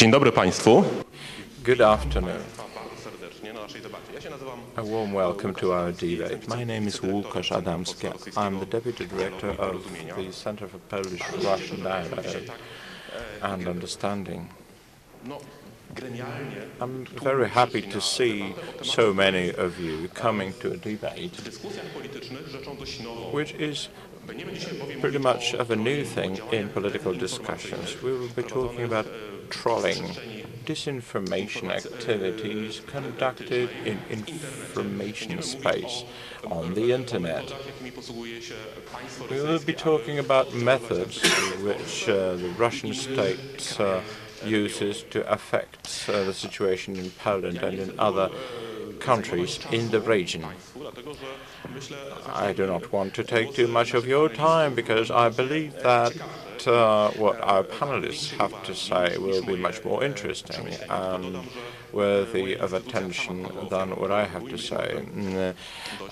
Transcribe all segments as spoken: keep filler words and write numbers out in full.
Dzień dobry Państwu. Good afternoon. A warm welcome to our debate. My name is Łukasz Adamski. I'm the Deputy Director of the Center for Polish-Russian Dialogue and Understanding. I'm very happy to see so many of you coming to a debate, which is pretty much of a new thing in political discussions. We will be talking about trolling, disinformation activities conducted in information space on the Internet. We will be talking about methods which uh, the Russian state uh, uses to affect uh, the situation in Poland and in other countries in the region. I do not want to take too much of your time because I believe that uh, what our panelists have to say will be much more interesting and worthy of attention than what I have to say.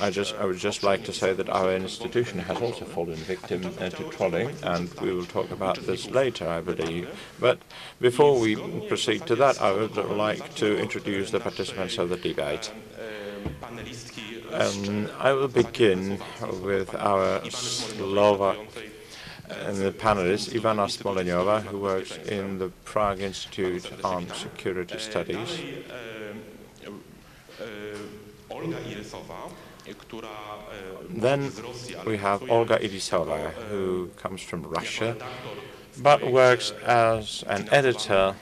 I just, I would just like to say that our institution has also fallen victim uh, to trolling, and we will talk about this later, I believe. But before we proceed to that, I would like to introduce the participants of the debate. Um, I will begin with our Slovak and the panelist, Ivana Smoleňová, who works in the Prague Institute on Security Studies. Then we have Olga Irisova, who comes from Russia, but works as an editor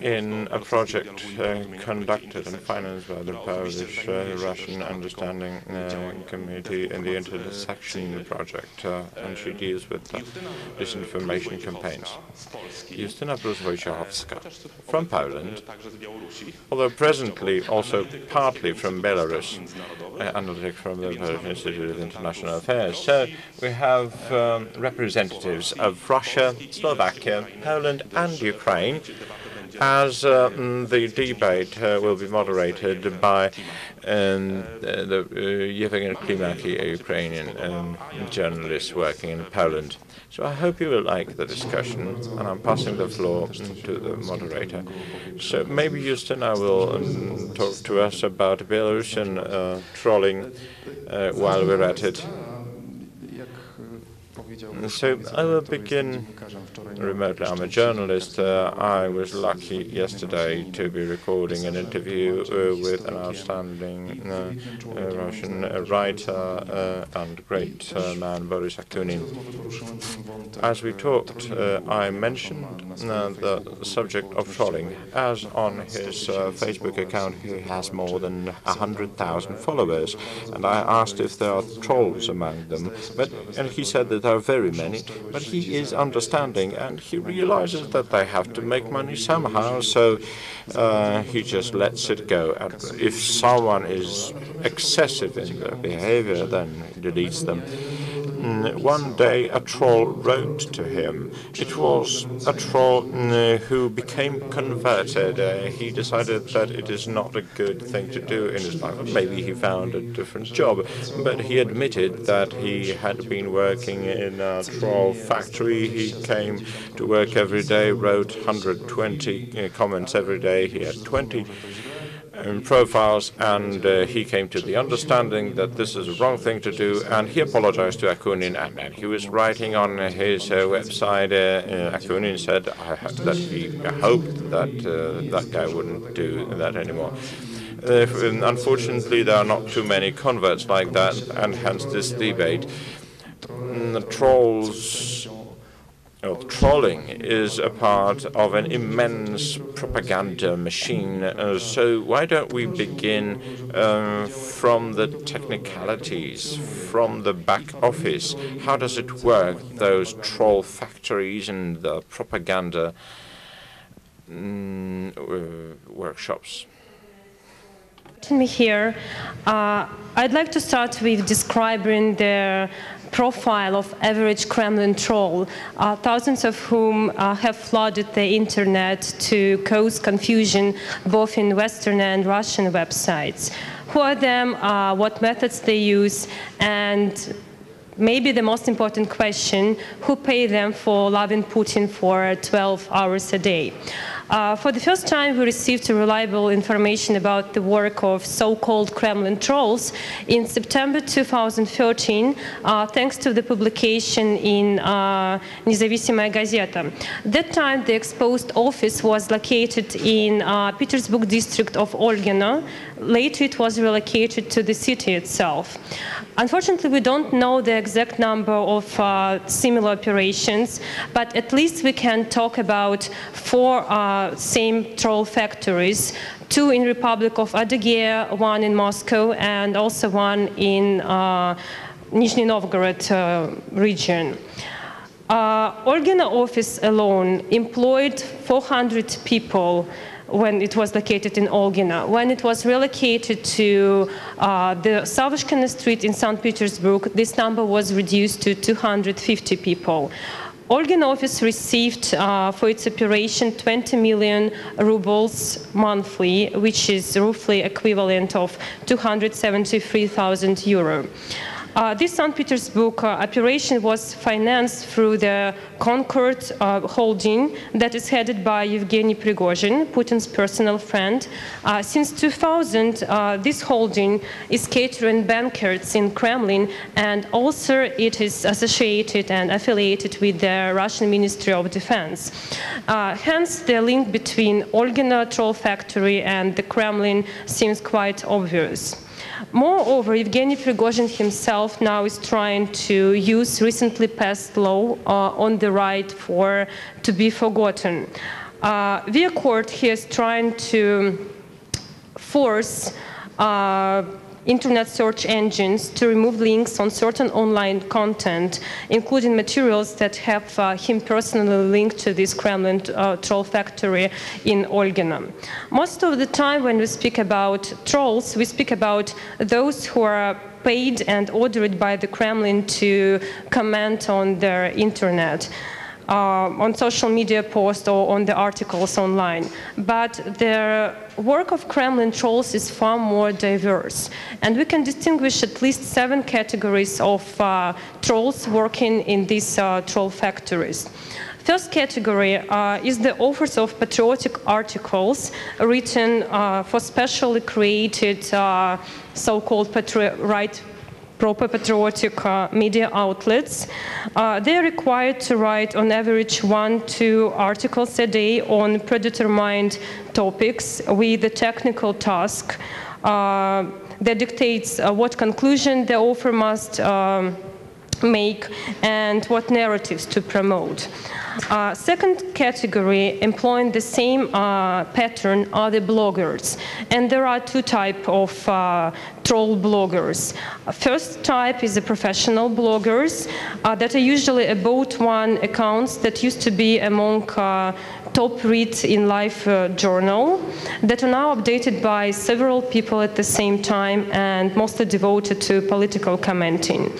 in a project uh, conducted and financed by the Polish uh, Russian Understanding uh, Committee in the Intersection Project, uh, and she deals with uh, disinformation campaigns. Justyna Prus Wojcieszewska from Poland, although presently also partly from Belarus, uh, analytic from the Polish Institute of International Affairs. So we have um, representatives of Russia, Slovakia, Poland, and Ukraine, as uh, the debate uh, will be moderated by um, the uh, Yevheniy Klimakin, a Ukrainian um, journalist working in Poland. So I hope you will like the discussion, and I'm passing the floor to the moderator. So maybe Justyna will um, talk to us about Belarusian uh, trolling uh, while we're at it. So I will begin remotely. I'm a journalist. Uh, I was lucky yesterday to be recording an interview uh, with an outstanding uh, uh, Russian uh, writer uh, and great uh, man, Boris Akunin. As we talked, uh, I mentioned uh, the subject of trolling, as on his uh, Facebook account he has more than one hundred thousand followers, and I asked if there are trolls among them, but and he said that there are very many, but he is understanding and he realizes that they have to make money somehow, so uh, he just lets it go. And if someone is excessive in their behavior, then he deletes them. One day a troll wrote to him. It was a troll who became converted. Uh, he decided that it is not a good thing to do in his life. Maybe he found a different job, but he admitted that he had been working in a troll factory. He came to work every day, wrote one hundred twenty uh, comments every day. He had twenty In profiles, and uh, he came to the understanding that this is a wrong thing to do, and he apologized to Akunin. And, and he was writing on his uh, website, uh, uh, Akunin said I hope that he hoped that uh, that guy wouldn't do that anymore. Uh, unfortunately, there are not too many converts like that, and hence this debate. Mm, the trolls Oh, trolling is a part of an immense propaganda machine, uh, so why don't we begin um, from the technicalities, from the back office? How does it work, those troll factories and the propaganda um, uh, workshops? Me here. Uh, I'd like to start with describing the profile of average Kremlin troll, uh, thousands of whom uh, have flooded the internet to cause confusion both in Western and Russian websites. Who are them, uh, what methods they use, and maybe the most important question, who pay them for loving Putin for twelve hours a day? Uh, for the first time, we received reliable information about the work of so-called Kremlin trolls in September two thousand thirteen, uh, thanks to the publication in uh, Nezavisimaya Gazeta. That time, the exposed office was located in uh, Petersburg district of Olgino. Later, it was relocated to the city itself. Unfortunately, we don't know the exact number of uh, similar operations, but at least we can talk about four uh, same troll factories, two in Republic of Adygea, one in Moscow, and also one in uh, Nizhny Novgorod uh, region. Uh, Olgino office alone employed four hundred people when it was located in Olgino. When it was relocated to uh, the Savushkina Street in Saint Petersburg, this number was reduced to two hundred fifty people. Olgino office received uh, for its operation twenty million rubles monthly, which is roughly equivalent of two hundred seventy-three thousand euro. Uh, this Saint Petersburg uh, operation was financed through the Concord uh, holding that is headed by Evgeny Prigozhin, Putin's personal friend. Uh, since two thousand, uh, this holding is catering banquets in Kremlin, and also it is associated and affiliated with the Russian Ministry of Defense. Uh, hence, the link between Olgino troll factory and the Kremlin seems quite obvious. Moreover, Evgeny Prigozhin himself now is trying to use recently passed law uh, on the right for to be forgotten. Uh, via court, he is trying to force uh, internet search engines to remove links on certain online content, including materials that have uh, him personally linked to this Kremlin uh, troll factory in Olgino. Most of the time when we speak about trolls, we speak about those who are paid and ordered by the Kremlin to comment on their internet. Uh, on social media posts or on the articles online. But the work of Kremlin trolls is far more diverse. And we can distinguish at least seven categories of uh, trolls working in these uh, troll factories. First category uh, is the authors of patriotic articles written uh, for specially created uh, so-called patri- right proper patriotic uh, media outlets. Uh, they are required to write on average one, two articles a day on predetermined topics with a technical task uh, that dictates uh, what conclusion the author must um, make and what narratives to promote. Uh, second category employing the same uh, pattern are the bloggers. And there are two types of uh, troll bloggers. First type is the professional bloggers uh, that are usually about one accounts that used to be among uh, top reads in Life uh, journal that are now updated by several people at the same time and mostly devoted to political commenting.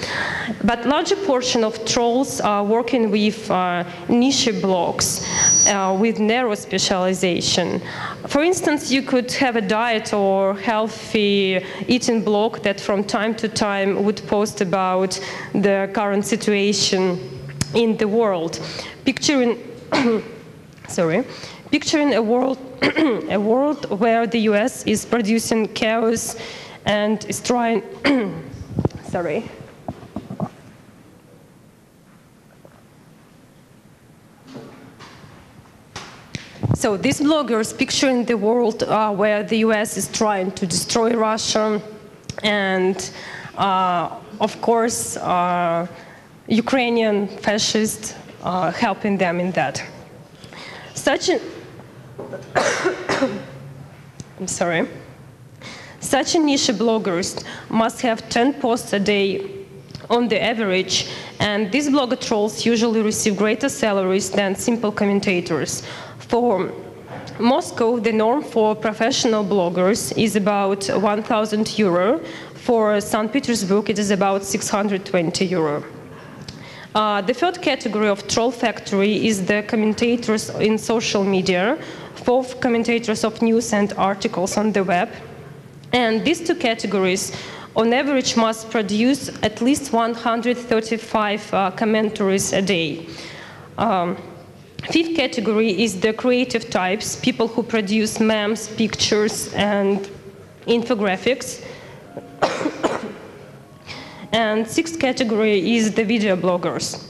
But larger portion of trolls are working with uh, niche blogs uh, with narrow specialization. For instance, you could have a diet or healthy eating blog that from time to time would post about the current situation in the world, picturing Sorry, picturing a world, a world where the U S is producing chaos and is trying. Sorry. So these bloggers picturing the world uh, where the U S is trying to destroy Russia, and uh, of course, uh, Ukrainian fascists uh, helping them in that. Such an I'm sorry. Such niche bloggers must have ten posts a day on the average, and these blogger trolls usually receive greater salaries than simple commentators. For Moscow, the norm for professional bloggers is about one thousand euro. For Saint Petersburg, it is about six hundred twenty euro. Uh, the third category of troll factory is the commentators in social media, fourth commentators of news and articles on the web. And these two categories, on average, must produce at least one hundred thirty-five uh, commentaries a day. Um, Fifth category is the creative types, people who produce memes, pictures, and infographics. And sixth category is the video bloggers.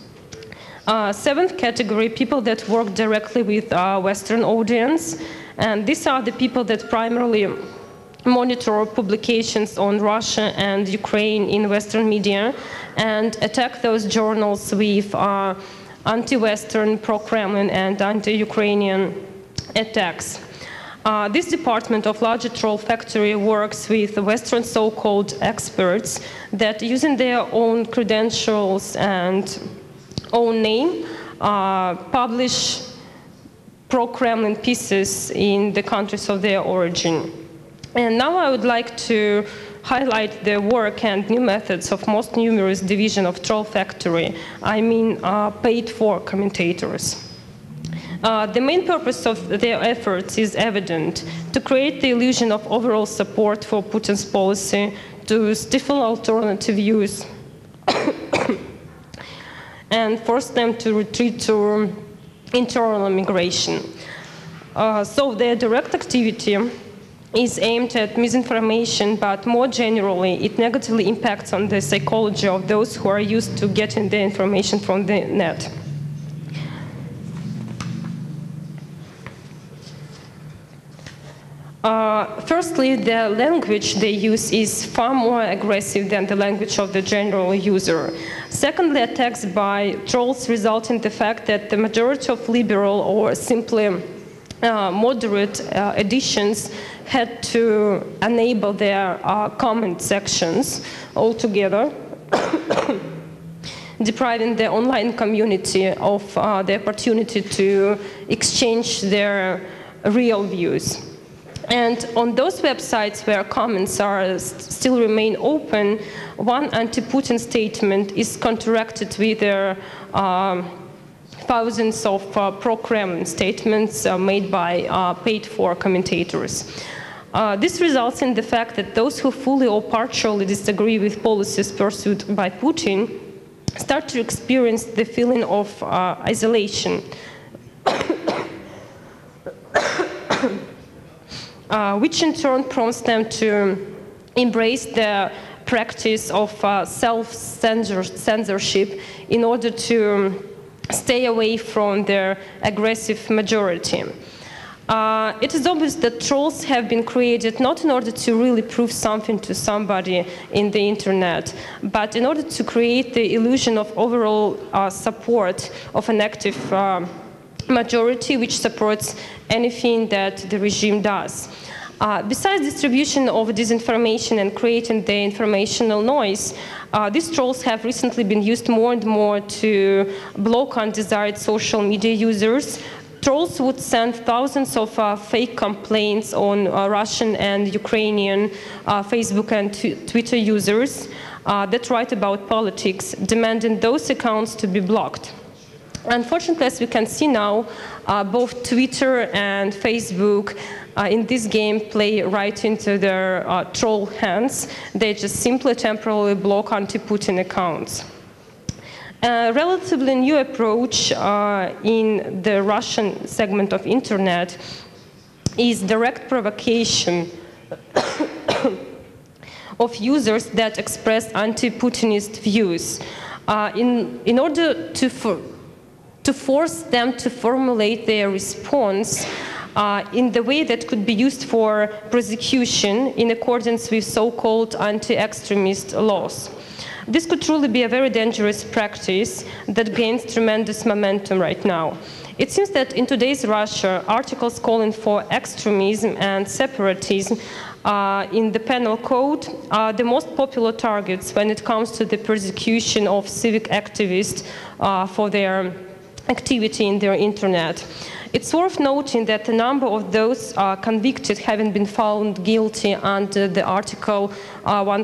Uh, seventh category, people that work directly with uh, Western audience. And these are the people that primarily monitor publications on Russia and Ukraine in Western media and attack those journals with uh, anti-Western, pro-Kremlin, and anti-Ukrainian attacks. Uh, this department of larger troll factory works with Western so-called experts that, using their own credentials and own name, uh, publish pro-Kremlin pieces in the countries of their origin. And now I would like to highlight the work and new methods of most numerous division of troll factory, I mean uh, paid-for commentators. Uh, the main purpose of their efforts is evident: to create the illusion of overall support for Putin's policy, to stifle alternative views, and force them to retreat to internal migration. Uh, so their direct activity is aimed at misinformation, but more generally, it negatively impacts on the psychology of those who are used to getting their information from the net. Uh, firstly, the language they use is far more aggressive than the language of the general user. Secondly, attacks by trolls result in the fact that the majority of liberal or simply uh, moderate uh, editions had to enable their uh, comment sections altogether, depriving the online community of uh, the opportunity to exchange their real views. And on those websites where comments are still remain open, one anti-Putin statement is counteracted with their uh, thousands of uh, pro-Kremlin statements uh, made by uh, paid-for commentators. Uh, this results in the fact that those who fully or partially disagree with policies pursued by Putin start to experience the feeling of uh, isolation, Uh, which in turn prompts them to embrace the practice of uh, self-censorship in order to stay away from their aggressive majority. Uh, it is obvious that trolls have been created not in order to really prove something to somebody in the internet, but in order to create the illusion of overall uh, support of an active uh, majority which supports anything that the regime does. Uh, besides distribution of disinformation and creating the informational noise, uh, these trolls have recently been used more and more to block undesired social media users. Trolls would send thousands of uh, fake complaints on uh, Russian and Ukrainian uh, Facebook and Twitter users uh, that write about politics, demanding those accounts to be blocked. Unfortunately, as we can see now, uh, both Twitter and Facebook uh, in this game play right into their uh, troll hands. They just simply temporarily block anti-Putin accounts. A relatively new approach uh, in the Russian segment of internet is direct provocation of users that express anti-Putinist views. Uh, in, in order to for to force them to formulate their response uh, in the way that could be used for prosecution in accordance with so-called anti-extremist laws. This could truly be a very dangerous practice that gains tremendous momentum right now. It seems that in today's Russia, articles calling for extremism and separatism uh, in the penal code are the most popular targets when it comes to the persecution of civic activists uh, for their activity in their internet. It's worth noting that a number of those uh, convicted haven't been found guilty under the Article uh,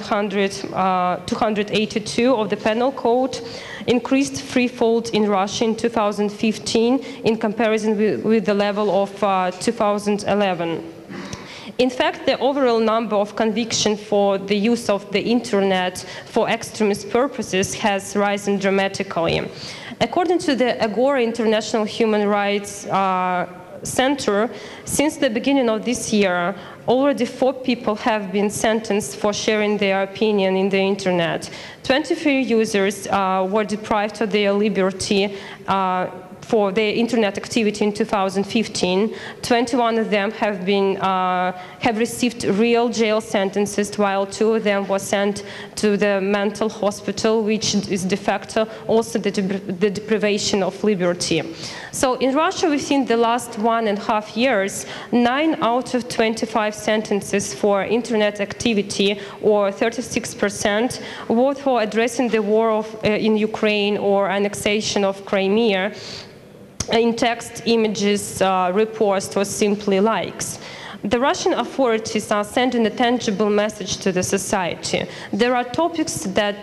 two hundred eighty-two of the Penal Code, increased threefold in Russia in two thousand fifteen in comparison with, with the level of uh, two thousand eleven. In fact, the overall number of convictions for the use of the internet for extremist purposes has risen dramatically. According to the Agora International Human Rights uh, Center, since the beginning of this year, already four people have been sentenced for sharing their opinion in the internet. twenty-three users uh, were deprived of their liberty uh, for their internet activity in two thousand fifteen. twenty-one of them have been uh, have received real jail sentences, while two of them were sent to the mental hospital, which is de facto also the, the deprivation of liberty. So in Russia, within the last one and a half years, nine out of twenty-five sentences for internet activity, or thirty-six percent, were for addressing the war of, uh, in Ukraine or annexation of Crimea, in text, images, uh, reports, or simply likes. The Russian authorities are sending a tangible message to the society. There are topics that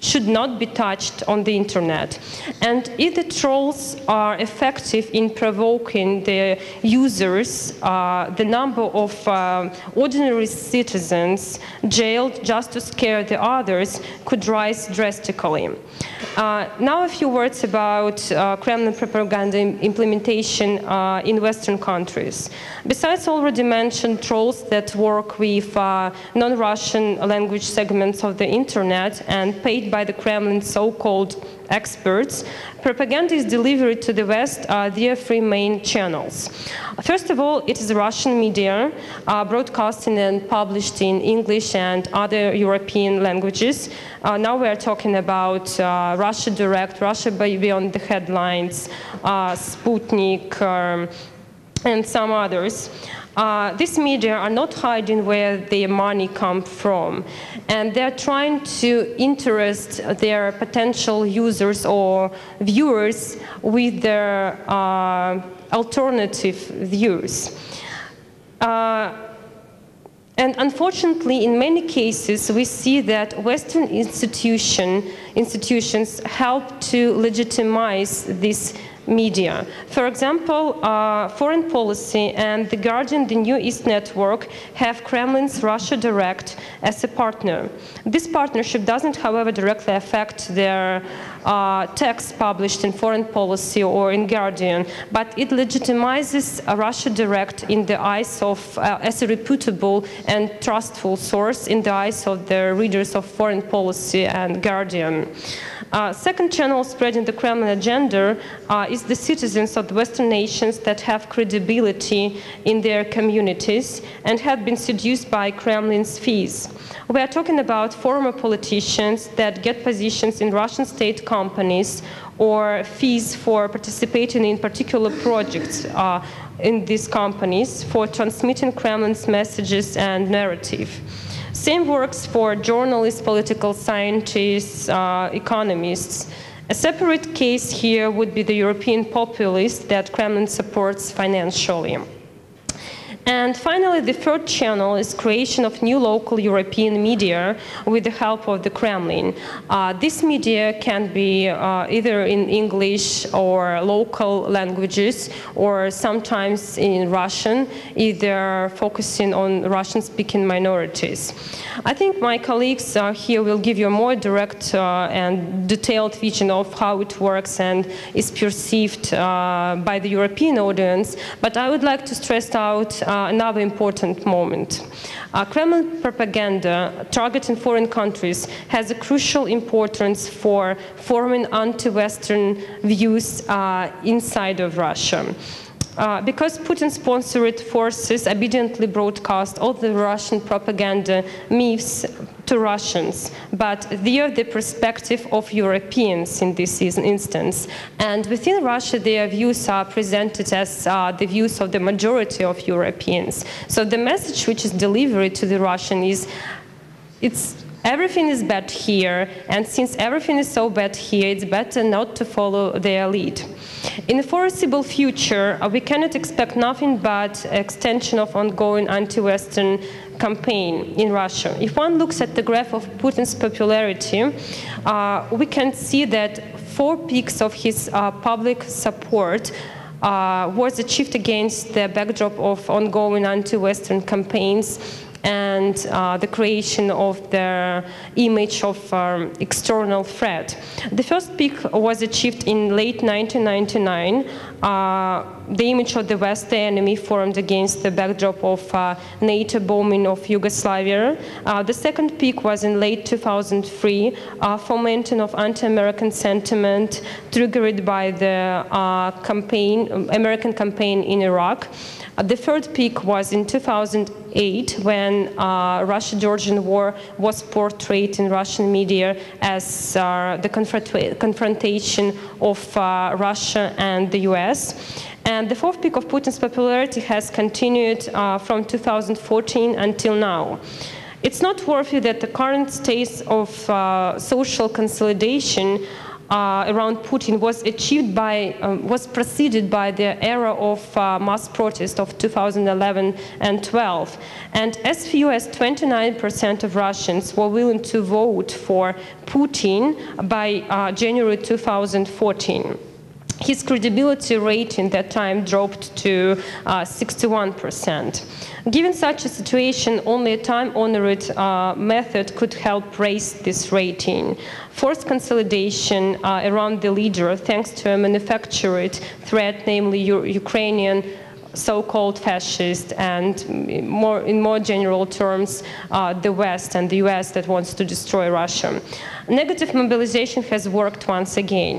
should not be touched on the internet. And if the trolls are effective in provoking the users, uh, the number of uh, ordinary citizens jailed just to scare the others could rise drastically. Uh, now a few words about uh, Kremlin propaganda implementation uh, in Western countries. Besides already mentioned trolls that work with uh, non-Russian language segments of the internet and paid by the Kremlin so-called experts, propaganda is delivered to the West uh, via three main channels. First of all, it is Russian media, uh, broadcasting and published in English and other European languages. Uh, now we are talking about uh, Russia Direct, Russia Beyond the Headlines, uh, Sputnik, um, and some others. Uh, these media are not hiding where their money comes from, and they're trying to interest their potential users or viewers with their uh, alternative views. Uh, And unfortunately, in many cases, we see that Western institution, institutions help to legitimize this media. For example, uh, Foreign Policy and The Guardian, the New East Network, have Kremlin's Russia Direct as a partner. This partnership doesn't, however, directly affect their uh, texts published in Foreign Policy or in Guardian, but it legitimizes Russia Direct in the eyes of, uh, as a reputable and trustful source in the eyes of the readers of Foreign Policy and Guardian. Uh, second channel spreading the Kremlin agenda uh, is the citizens of the Western nations that have credibility in their communities and have been seduced by Kremlin's fees. We are talking about former politicians that get positions in Russian state companies or fees for participating in particular projects uh, in these companies for transmitting Kremlin's messages and narrative. Same works for journalists, political scientists, uh, economists. A separate case here would be the European populists that Kremlin supports financially. And finally, the third channel is creation of new local European media with the help of the Kremlin. Uh, this media can be uh, either in English or local languages, or sometimes in Russian, either focusing on Russian-speaking minorities. I think my colleagues uh, here will give you a more direct uh, and detailed vision of how it works and is perceived uh, by the European audience, but I would like to stress out uh, another important moment. Uh, Kremlin propaganda targeting foreign countries has a crucial importance for forming anti-Western views uh, inside of Russia. Uh, because Putin-sponsored forces obediently broadcast all the Russian propaganda myths to Russians, but they are the perspective of Europeans in this instance. And within Russia, their views are presented as uh, the views of the majority of Europeans. So the message which is delivered to the Russian is, it's everything is bad here, and since everything is so bad here, it's better not to follow their lead. In the foreseeable future, we cannot expect nothing but extension of ongoing anti-Western campaign in Russia. If one looks at the graph of Putin's popularity, uh, we can see that four peaks of his uh, public support uh, was achieved against the backdrop of ongoing anti-Western campaigns and uh, the creation of the image of um, external threat. The first peak was achieved in late nineteen ninety-nine. Uh, the image of the West, the enemy, formed against the backdrop of uh, NATO bombing of Yugoslavia. Uh, the second peak was in late two thousand three, uh, fomenting of anti-American sentiment triggered by the uh, campaign, American campaign in Iraq. Uh, the third peak was in two thousand eight, when uh, Russia-Georgian war was portrayed in Russian media as uh, the confront confrontation of uh, Russia and the U S. And the fourth peak of Putin's popularity has continued uh, from two thousand fourteen until now. It's noteworthy that the current state of uh, social consolidation Uh, around Putin was achieved by, um, was preceded by the era of uh, mass protest of two thousand eleven and twelve. And as few as twenty-nine percent of Russians were willing to vote for Putin by uh, January two thousand fourteen. His credibility rate in that time dropped to uh, sixty-one percent. Given such a situation, only a time-honored uh, method could help raise this rating. Forced consolidation uh, around the leader, thanks to a manufactured threat, namely U Ukrainian so-called fascist, and more, in more general terms, uh, the West and the U S that wants to destroy Russia. Negative mobilization has worked once again.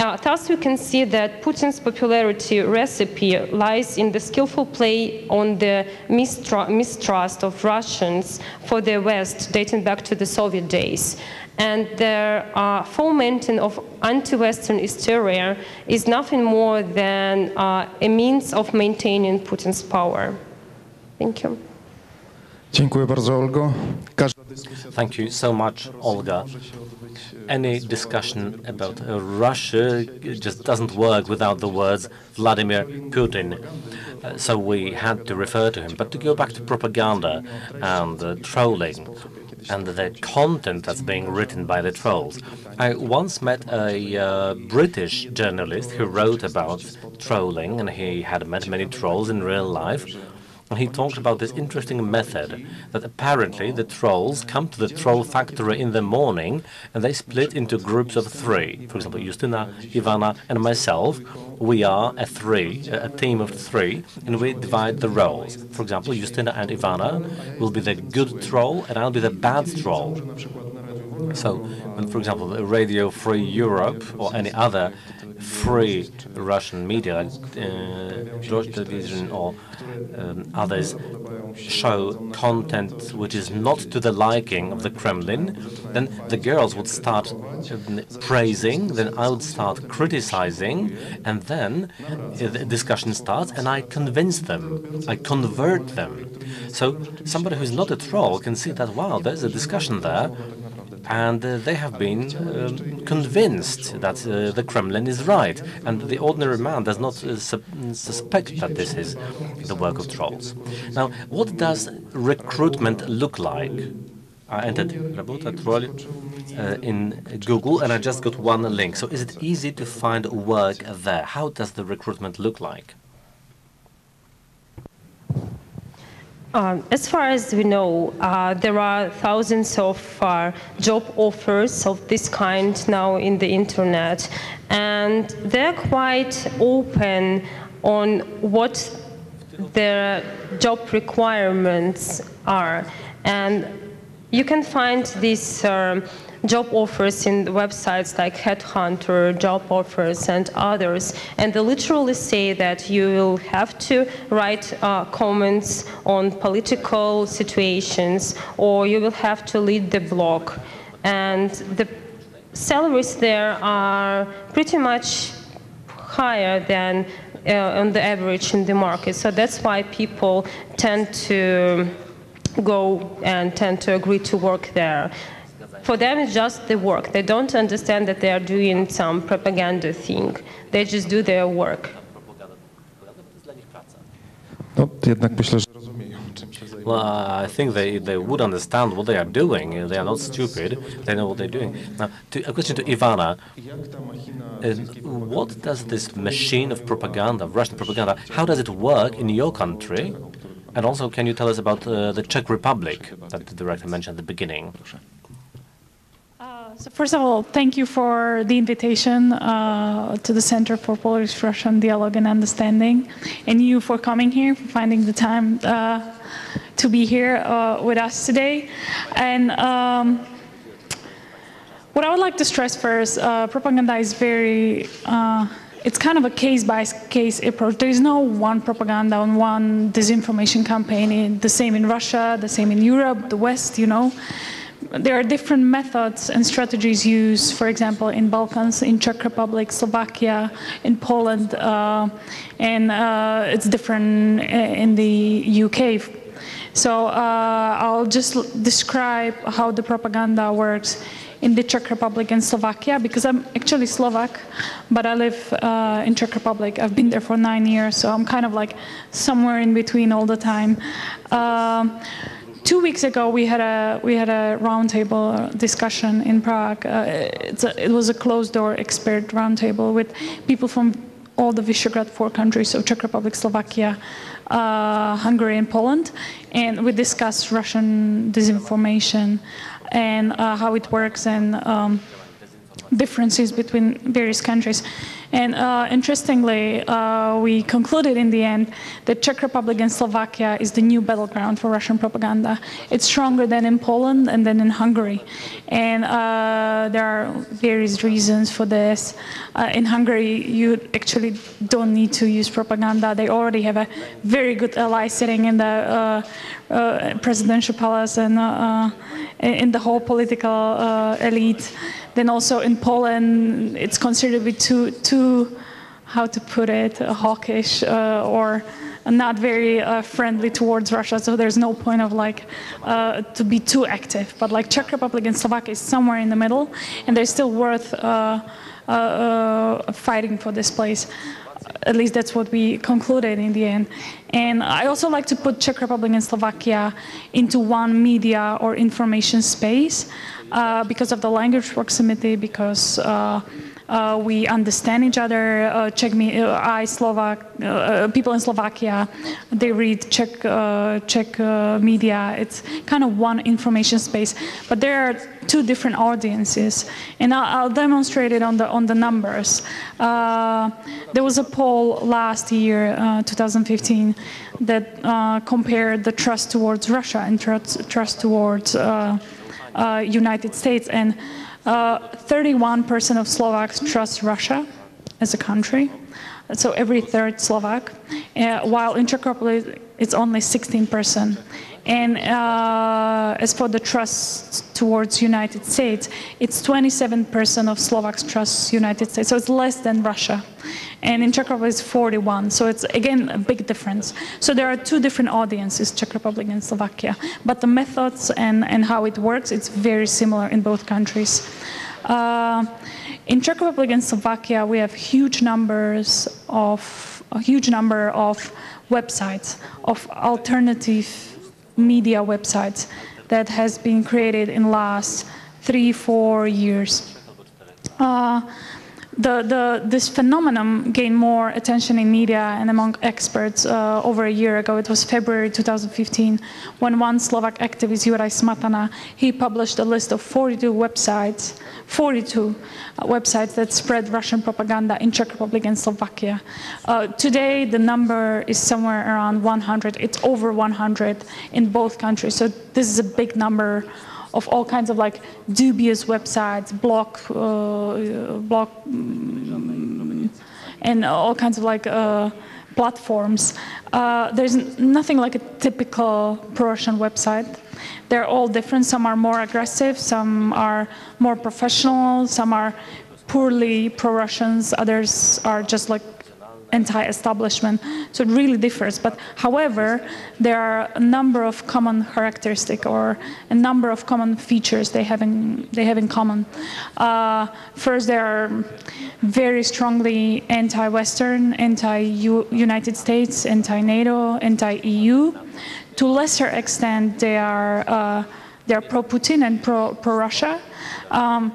Uh, thus, we can see that Putin's popularity recipe lies in the skillful play on the mistru mistrust of Russians for the West, dating back to the Soviet days. And their uh, fomenting of anti-Western hysteria is nothing more than uh, a means of maintaining Putin's power. Thank you. Thank you so much, Olga. Any discussion about Russia just doesn't work without the words Vladimir Putin. Uh, so we had to refer to him. But to go back to propaganda and uh, trolling and the content that's being written by the trolls. I once met a uh, British journalist who wrote about trolling, and he had met many trolls in real life. He talked about this interesting method that apparently the trolls come to the troll factory in the morning and they split into groups of three. For example, Justyna, Ivana and myself, we are a three, a team of three, and we divide the roles. For example, Justyna and Ivana will be the good troll and I'll be the bad troll. So, when, for example, the Radio Free Europe or any other free Russian media, uh, George television or um, others show content which is not to the liking of the Kremlin, then the girls would start praising, then I would start criticizing, and then the discussion starts and I convince them, I convert them. So somebody who's not a troll can see that, wow, there's a discussion there, and uh, they have been um, convinced that uh, the Kremlin is right, and the ordinary man does not uh, su suspect that this is the work of trolls. Now, what does recruitment look like? I entered troll uh, in Google, and I just got one link. So is it easy to find work there? How does the recruitment look like? Um, as far as we know, uh, there are thousands of uh, job offers of this kind now in the internet, and they're quite open on what their job requirements are. And you can find these um, job offers in websites like Headhunter, Job Offers, and others. And they literally say that you will have to write uh, comments on political situations, or you will have to lead the blog. And the salaries there are pretty much higher than uh, on the average in the market. So that's why people tend to go and tend to agree to work there. For them, it's just the work. They don't understand that they are doing some propaganda thing. They just do their work. Well, I think they, they would understand what they are doing. They are not stupid. They know what they're doing. Now, to, a question to Ivana. Uh, what does this machine of propaganda, Russian propaganda, how does it work in your country? And also, can you tell us about uh, the Czech Republic that the director mentioned at the beginning? Uh, so first of all, thank you for the invitation uh, to the Center for Polish-Russian Dialogue and Understanding, and you for coming here, for finding the time uh, to be here uh, with us today. And um, what I would like to stress first, uh, propaganda is very... Uh, It's kind of a case-by-case approach. There is no one propaganda and one disinformation campaign. The same in Russia, the same in Europe, the West, you know. There are different methods and strategies used, for example, in Balkans, in Czech Republic, Slovakia, in Poland, uh, and uh, it's different in the U K. So uh, I'll just describe how the propaganda works in the Czech Republic and Slovakia, because I'm actually Slovak, but I live uh, in Czech Republic. I've been there for nine years, so I'm kind of like somewhere in between all the time. Um, two weeks ago, we had a we had a roundtable discussion in Prague. Uh, it's a, it was a closed-door expert roundtable with people from all the Visegrad four countries, so Czech Republic, Slovakia, uh, Hungary, and Poland, and we discussed Russian disinformation and uh, how it works, and um, differences between various countries. And uh, interestingly, uh, we concluded in the end that Czech Republic and Slovakia is the new battleground for Russian propaganda. It's stronger than in Poland and then in Hungary. And uh, there are various reasons for this. Uh, in Hungary, you actually don't need to use propaganda. They already have a very good ally sitting in the uh, uh, presidential palace and uh, in the whole political uh, elite. Then also in Poland, it's considered to be too, too how to put it, hawkish uh, or not very uh, friendly towards Russia. So there's no point of like uh, to be too active. But like Czech Republic and Slovakia is somewhere in the middle, and they're still worth uh, uh, uh, fighting for this place. At least that's what we concluded in the end. And I also like to put Czech Republic and Slovakia into one media or information space uh, because of the language proximity, because uh, uh, we understand each other. Uh, Czech me, uh, I Slovak uh, people in Slovakia, they read Czech uh, Czech uh, media. It's kind of one information space, but there are two different audiences, and I'll, I'll demonstrate it on the on the numbers. Uh, there was a poll last year, uh, two thousand fifteen, that uh, compared the trust towards Russia and trust, trust towards uh, uh, United States, and thirty-one percent uh, of Slovaks trust Russia as a country. So every third Slovak, uh, while in Czech Republic it's only sixteen percent. And uh, as for the trust towards United States, it's twenty-seven percent of Slovaks trust United States, so it's less than Russia. And in Czech Republic, it's forty-one, so it's, again, a big difference. So there are two different audiences, Czech Republic and Slovakia, but the methods and, and how it works, it's very similar in both countries. Uh, in Czech Republic and Slovakia, we have huge numbers of, a huge number of websites, of alternative media websites that has been created in the last three, four years. Uh, the, the, this phenomenon gained more attention in media and among experts uh, over a year ago. It was February two thousand fifteen when one Slovak activist, Juraj Smatana, he published a list of forty-two websites, forty-two websites that spread Russian propaganda in Czech Republic and Slovakia. Uh, today, the number is somewhere around one hundred. It's over one hundred in both countries. So this is a big number of all kinds of like dubious websites, block, uh, block, um, and all kinds of like uh, platforms. Uh, there's nothing like a typical pro-Russian website. They're all different. Some are more aggressive, some are more professional, some are poorly pro-Russians, others are just like anti-establishment. So it really differs. But however, there are a number of common characteristics or a number of common features they have in, they have in common. Uh, first, they are very strongly anti-Western, anti-United States, anti-NATO, anti-E U. To lesser extent, they are uh, they are pro-Putin and pro pro-Russia. Um,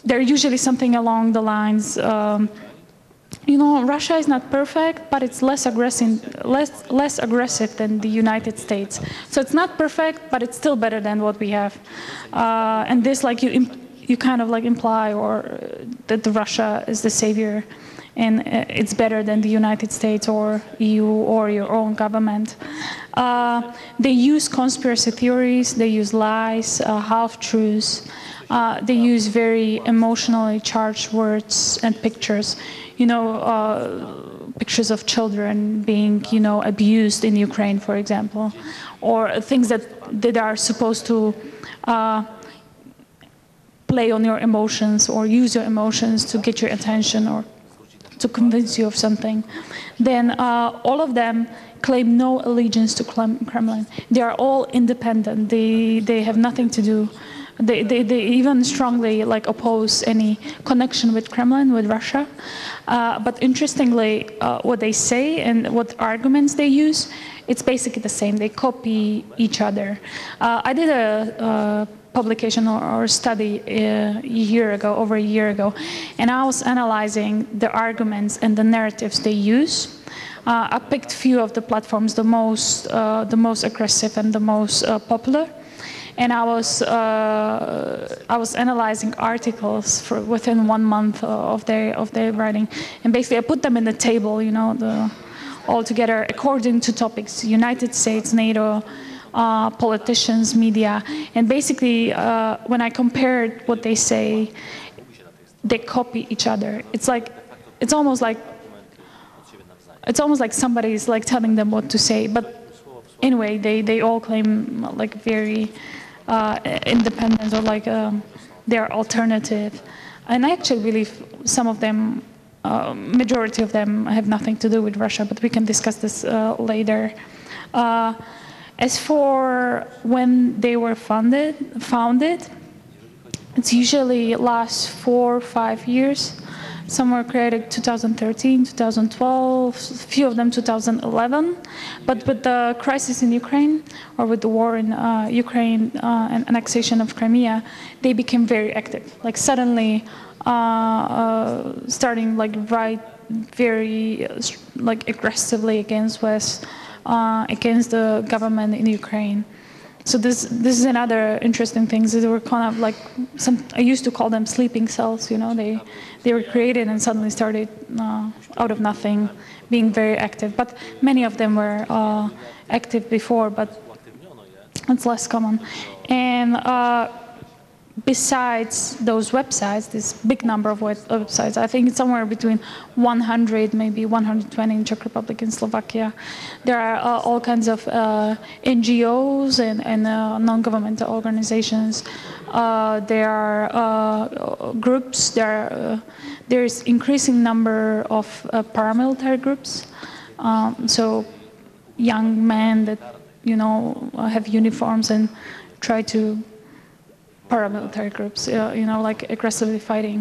they're usually something along the lines um, you know, Russia is not perfect, but it's less aggressive, less, less aggressive than the United States. So it's not perfect, but it's still better than what we have. Uh, and this, like, you, imp you kind of like imply, or that Russia is the savior, and it's better than the United States or E U or your own government. Uh, they use conspiracy theories, they use lies, uh, half-truths, uh, they use very emotionally charged words and pictures. You know, uh, pictures of children being, you know, abused in Ukraine, for example, or things that, that are supposed to uh, play on your emotions or use your emotions to get your attention or to convince you of something. Then uh, all of them claim no allegiance to Kremlin. They are all independent. They they have nothing to do. They they, they even strongly like oppose any connection with Kremlin, with Russia. Uh, but interestingly, uh, what they say and what arguments they use, it's basically the same. They copy each other. Uh, I did a. a publication or study a year ago, over a year ago, and I was analyzing the arguments and the narratives they use. Uh, I picked few of the platforms, the most, uh, the most aggressive and the most uh, popular, and I was, uh, I was analyzing articles for within one month of their of their writing, and basically I put them in the table, you know, the, all together according to topics: United States, NATO. Uh, politicians, media, and basically uh, when I compared what they say, they copy each other. It's like, it's almost like, it's almost like somebody is like telling them what to say. But anyway, they they all claim like very uh, independent or like um, they are alternative, and I actually believe some of them, uh, majority of them, have nothing to do with Russia. But we can discuss this uh, later. Uh, As for when they were founded, founded, it's usually last four or five years. Some were created two thousand thirteen, two thousand twelve, few of them two thousand eleven. But with the crisis in Ukraine, or with the war in uh, Ukraine uh, and annexation of Crimea, they became very active. Like suddenly, uh, uh, starting like right, very uh, like aggressively against West. Uh, against the government in Ukraine. So this this is another interesting thing. They were kind of like, some, I used to call them sleeping cells, you know, they, they were created and suddenly started uh, out of nothing, being very active. But many of them were uh, active before, but it's less common. And uh, besides those websites, this big number of websites, I think it's somewhere between one hundred, maybe one hundred twenty in Czech Republic and Slovakia. There are uh, all kinds of uh, N G Os and, and uh, non-governmental organizations. Uh, there are uh, groups. There are, uh, there's increasing number of uh, paramilitary groups. Um, so young men that, you know, have uniforms and try to paramilitary groups, uh, you know, like aggressively fighting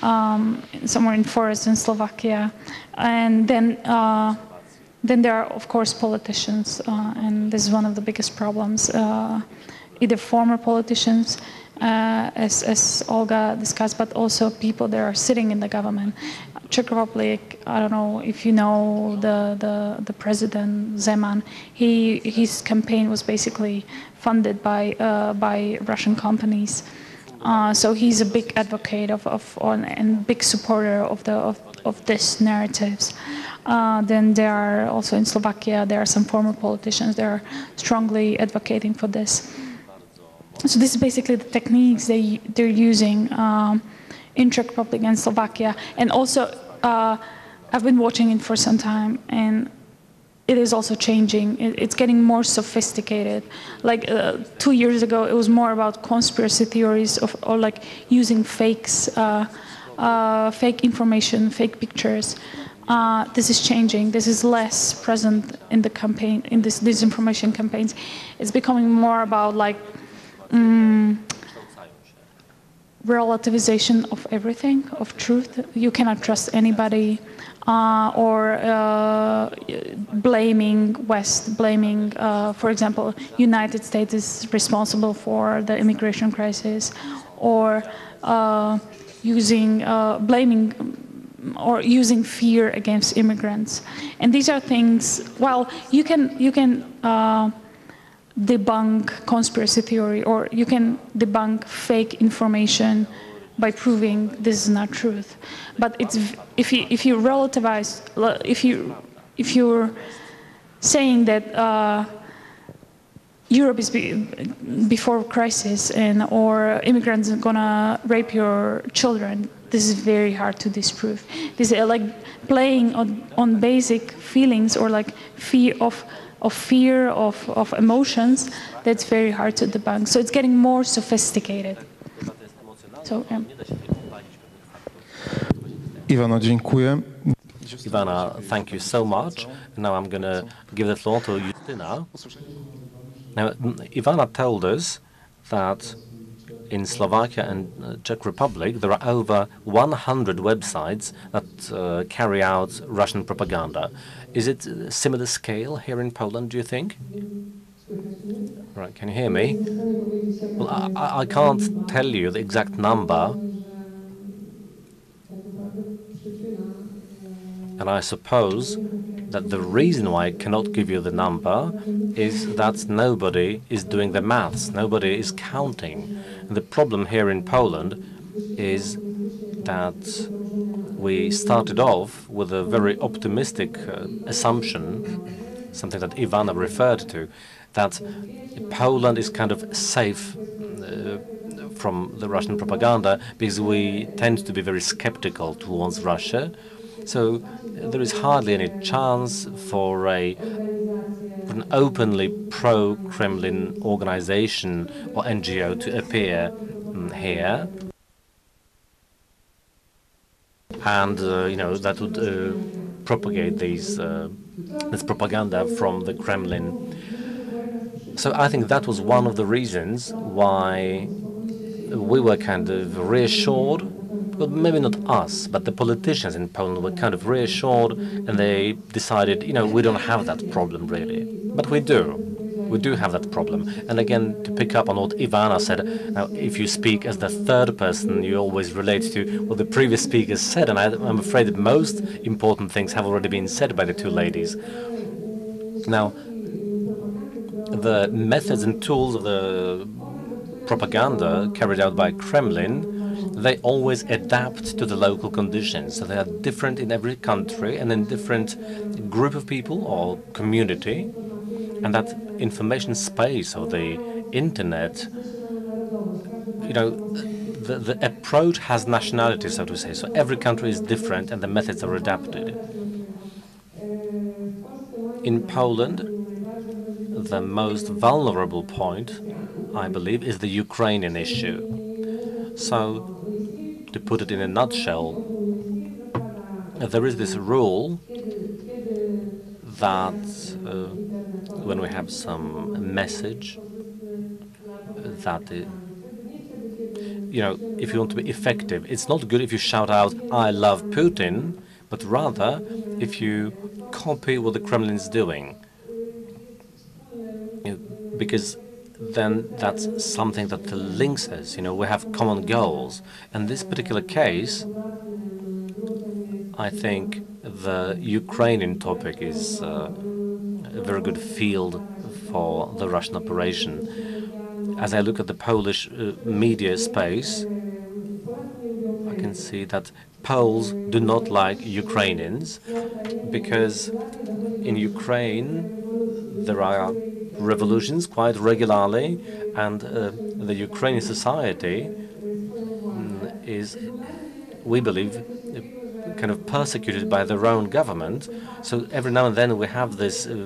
um, somewhere in forests in Slovakia. And then uh, then there are, of course, politicians, uh, and this is one of the biggest problems. Uh, either former politicians, uh, as, as Olga discussed, but also people that are sitting in the government. Czech Republic, I don't know if you know the, the, the president, Zeman, he, his campaign was basically funded by, uh, by Russian companies. Uh, so he's a big advocate of, of on, and big supporter of, the, of, of this narratives. Uh, then there are also in Slovakia, there are some former politicians that are strongly advocating for this. So this is basically the techniques they, they're using um, in Czech Republic and Slovakia. And also, uh, I've been watching it for some time, and it is also changing. It, it's getting more sophisticated. Like uh, two years ago, it was more about conspiracy theories of, or like using fakes, uh, uh, fake information, fake pictures. Uh, this is changing. This is less present in the campaign, in this disinformation campaigns. It's becoming more about like, um, relativization of everything, of truth. You cannot trust anybody, uh, or uh, blaming West, blaming, uh, for example, United States is responsible for the immigration crisis, or uh, using, uh, blaming or using fear against immigrants. And these are things, well, you can, you can uh, debunk conspiracy theory, or you can debunk fake information by proving this is not truth. But it's, if you, if you relativize, if, you, if you're saying that uh, Europe is be, before crisis and or immigrants are gonna rape your children, this is very hard to disprove. This is like playing on, on basic feelings or like fear of, of fear of, of emotions. That's very hard to debunk. So it's getting more sophisticated. So, um. Ivana, dziękuję. Ivana, thank you so much. Now I'm going to give the floor to Justyna. Now, Ivana told us that in Slovakia and Czech Republic, there are over one hundred websites that uh, carry out Russian propaganda. Is it a similar scale here in Poland, do you think? Right, can you hear me? Well, I, I can't tell you the exact number. And I suppose that the reason why I cannot give you the number is that nobody is doing the maths, nobody is counting. And the problem here in Poland is that we started off with a very optimistic uh, assumption, something that Ivana referred to, that Poland is kind of safe uh, from the Russian propaganda because we tend to be very skeptical towards Russia. So there is hardly any chance for a, an openly pro-Kremlin organization or N G O to appear um, here. And, uh, you know, that would uh, propagate these, uh, this propaganda from the Kremlin. So I think that was one of the reasons why we were kind of reassured. Well, maybe not us, but the politicians in Poland were kind of reassured, and they decided, you know, we don't have that problem really. But we do. We do have that problem. And again, to pick up on what Ivana said, now, if you speak as the third person, you always relate to what the previous speakers said, and I, I'm afraid that most important things have already been said by the two ladies. Now, the methods and tools of the propaganda carried out by Kremlin, they always adapt to the local conditions. So they are different in every country and in different group of people or community. And that information space of the internet, you know, the, the approach has nationality, so to say. So every country is different and the methods are adapted. In Poland, the most vulnerable point, I believe, is the Ukrainian issue. So, to put it in a nutshell, there is this rule that uh, when we have some message that, it, you know, if you want to be effective, it's not good if you shout out, "I love Putin," but rather if you copy what the Kremlin is doing. Because then that's something that links us, you know, we have common goals. In this particular case, I think the Ukrainian topic is uh, a very good field for the Russian operation. As I look at the Polish uh, media space, I can see that Poles do not like Ukrainians, because in Ukraine there are revolutions quite regularly, and uh, the Ukrainian society is, we believe, kind of persecuted by their own government. So every now and then we have this uh,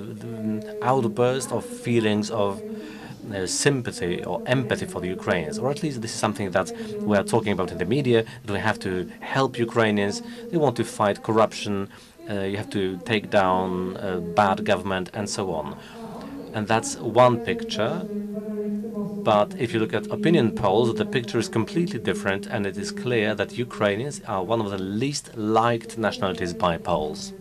outburst of feelings of uh, sympathy or empathy for the Ukrainians, or at least this is something that we are talking about in the media, that we have to help Ukrainians, they want to fight corruption, uh, you have to take down uh, bad government, and so on. And that's one picture, but if you look at opinion polls, the picture is completely different, and it is clear that Ukrainians are one of the least liked nationalities by Poles.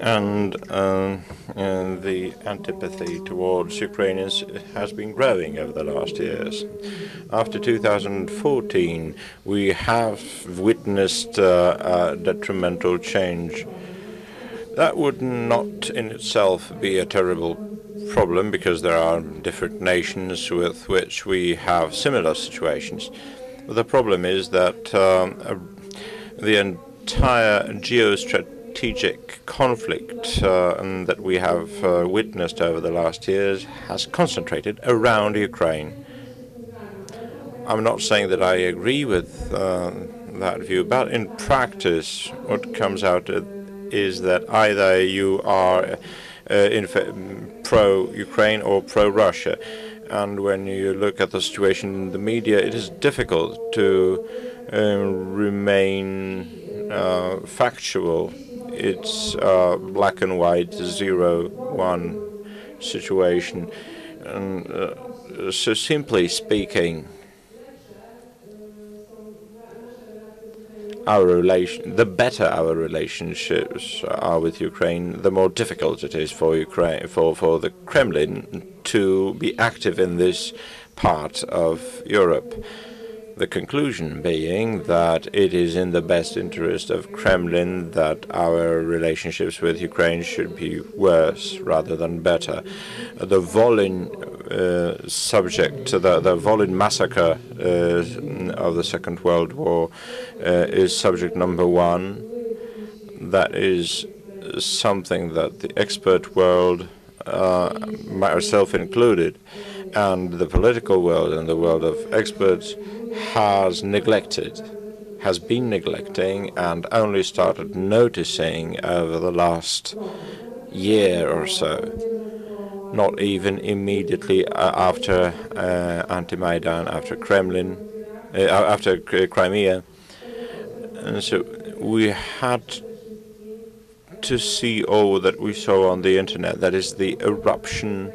and uh, uh, the antipathy towards Ukrainians has been growing over the last years. After two thousand fourteen, we have witnessed uh, a detrimental change. That would not in itself be a terrible problem, because there are different nations with which we have similar situations. But the problem is that um, the entire geostrategic strategic conflict uh, and that we have uh, witnessed over the last years has concentrated around Ukraine. I'm not saying that I agree with uh, that view, but in practice what comes out is that either you are uh, in pro-Ukraine or pro-Russia. And when you look at the situation in the media, it is difficult to uh, remain uh, factual. It's a black and white, zero-one situation. And, uh, so simply speaking, our relation, the better our relationships are with Ukraine, the more difficult it is for Ukraine, for, for the Kremlin to be active in this part of Europe. The conclusion being that it is in the best interest of Kremlin that our relationships with Ukraine should be worse rather than better. The Volyn uh, subject, the, the Volyn massacre uh, of the Second World War uh, is subject number one. That is something that the expert world, uh, myself included, and the political world and the world of experts has neglected, has been neglecting, and only started noticing over the last year or so, not even immediately after uh, Anti-Maidan, after Kremlin, uh, after Crimea. And so we had to see all that we saw on the internet, that is the eruption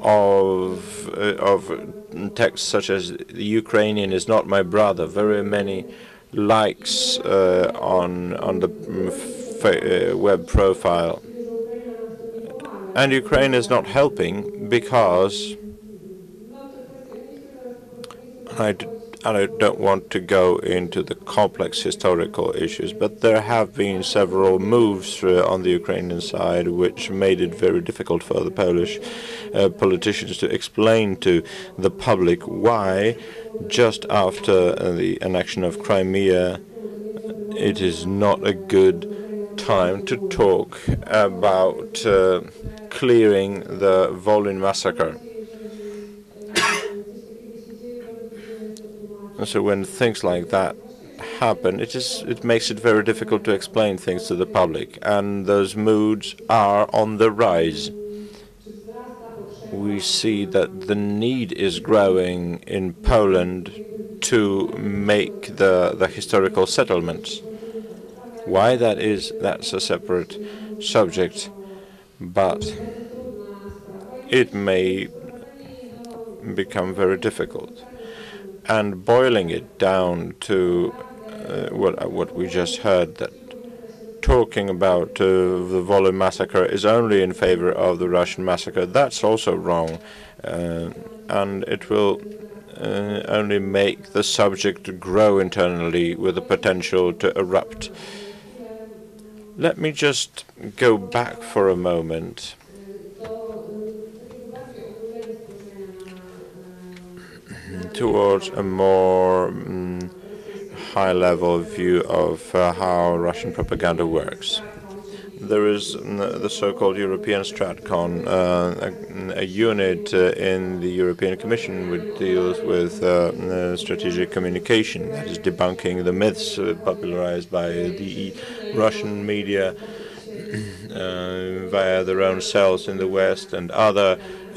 of uh, of texts such as "the Ukrainian is not my brother," very many likes uh, on on the f uh, web profile, and Ukraine is not helping because I, d I don't want to go into the complex historical issues, but there have been several moves uh, on the Ukrainian side which made it very difficult for the Polish uh, politicians to explain to the public why, just after uh, the annexion of Crimea, it is not a good time to talk about uh, clearing the Volyn massacre. So when things like that happen, it is it makes it very difficult to explain things to the public, and those moods are on the rise. We see that the need is growing in Poland to make the the historical settlements. Why that is, that's a separate subject, but it may become very difficult. And boiling it down to uh, what, what we just heard, that talking about uh, the Volyn massacre is only in favor of the Russian massacre, that's also wrong. Uh, and it will uh, only make the subject grow internally with the potential to erupt. Let me just go back for a moment towards a more um, high-level view of uh, how Russian propaganda works. There is the so-called European Stratcom, uh, a, a unit uh, in the European Commission which deals with uh, strategic communication, that is debunking the myths uh, popularized by the Russian media Uh, via their own cells in the West and other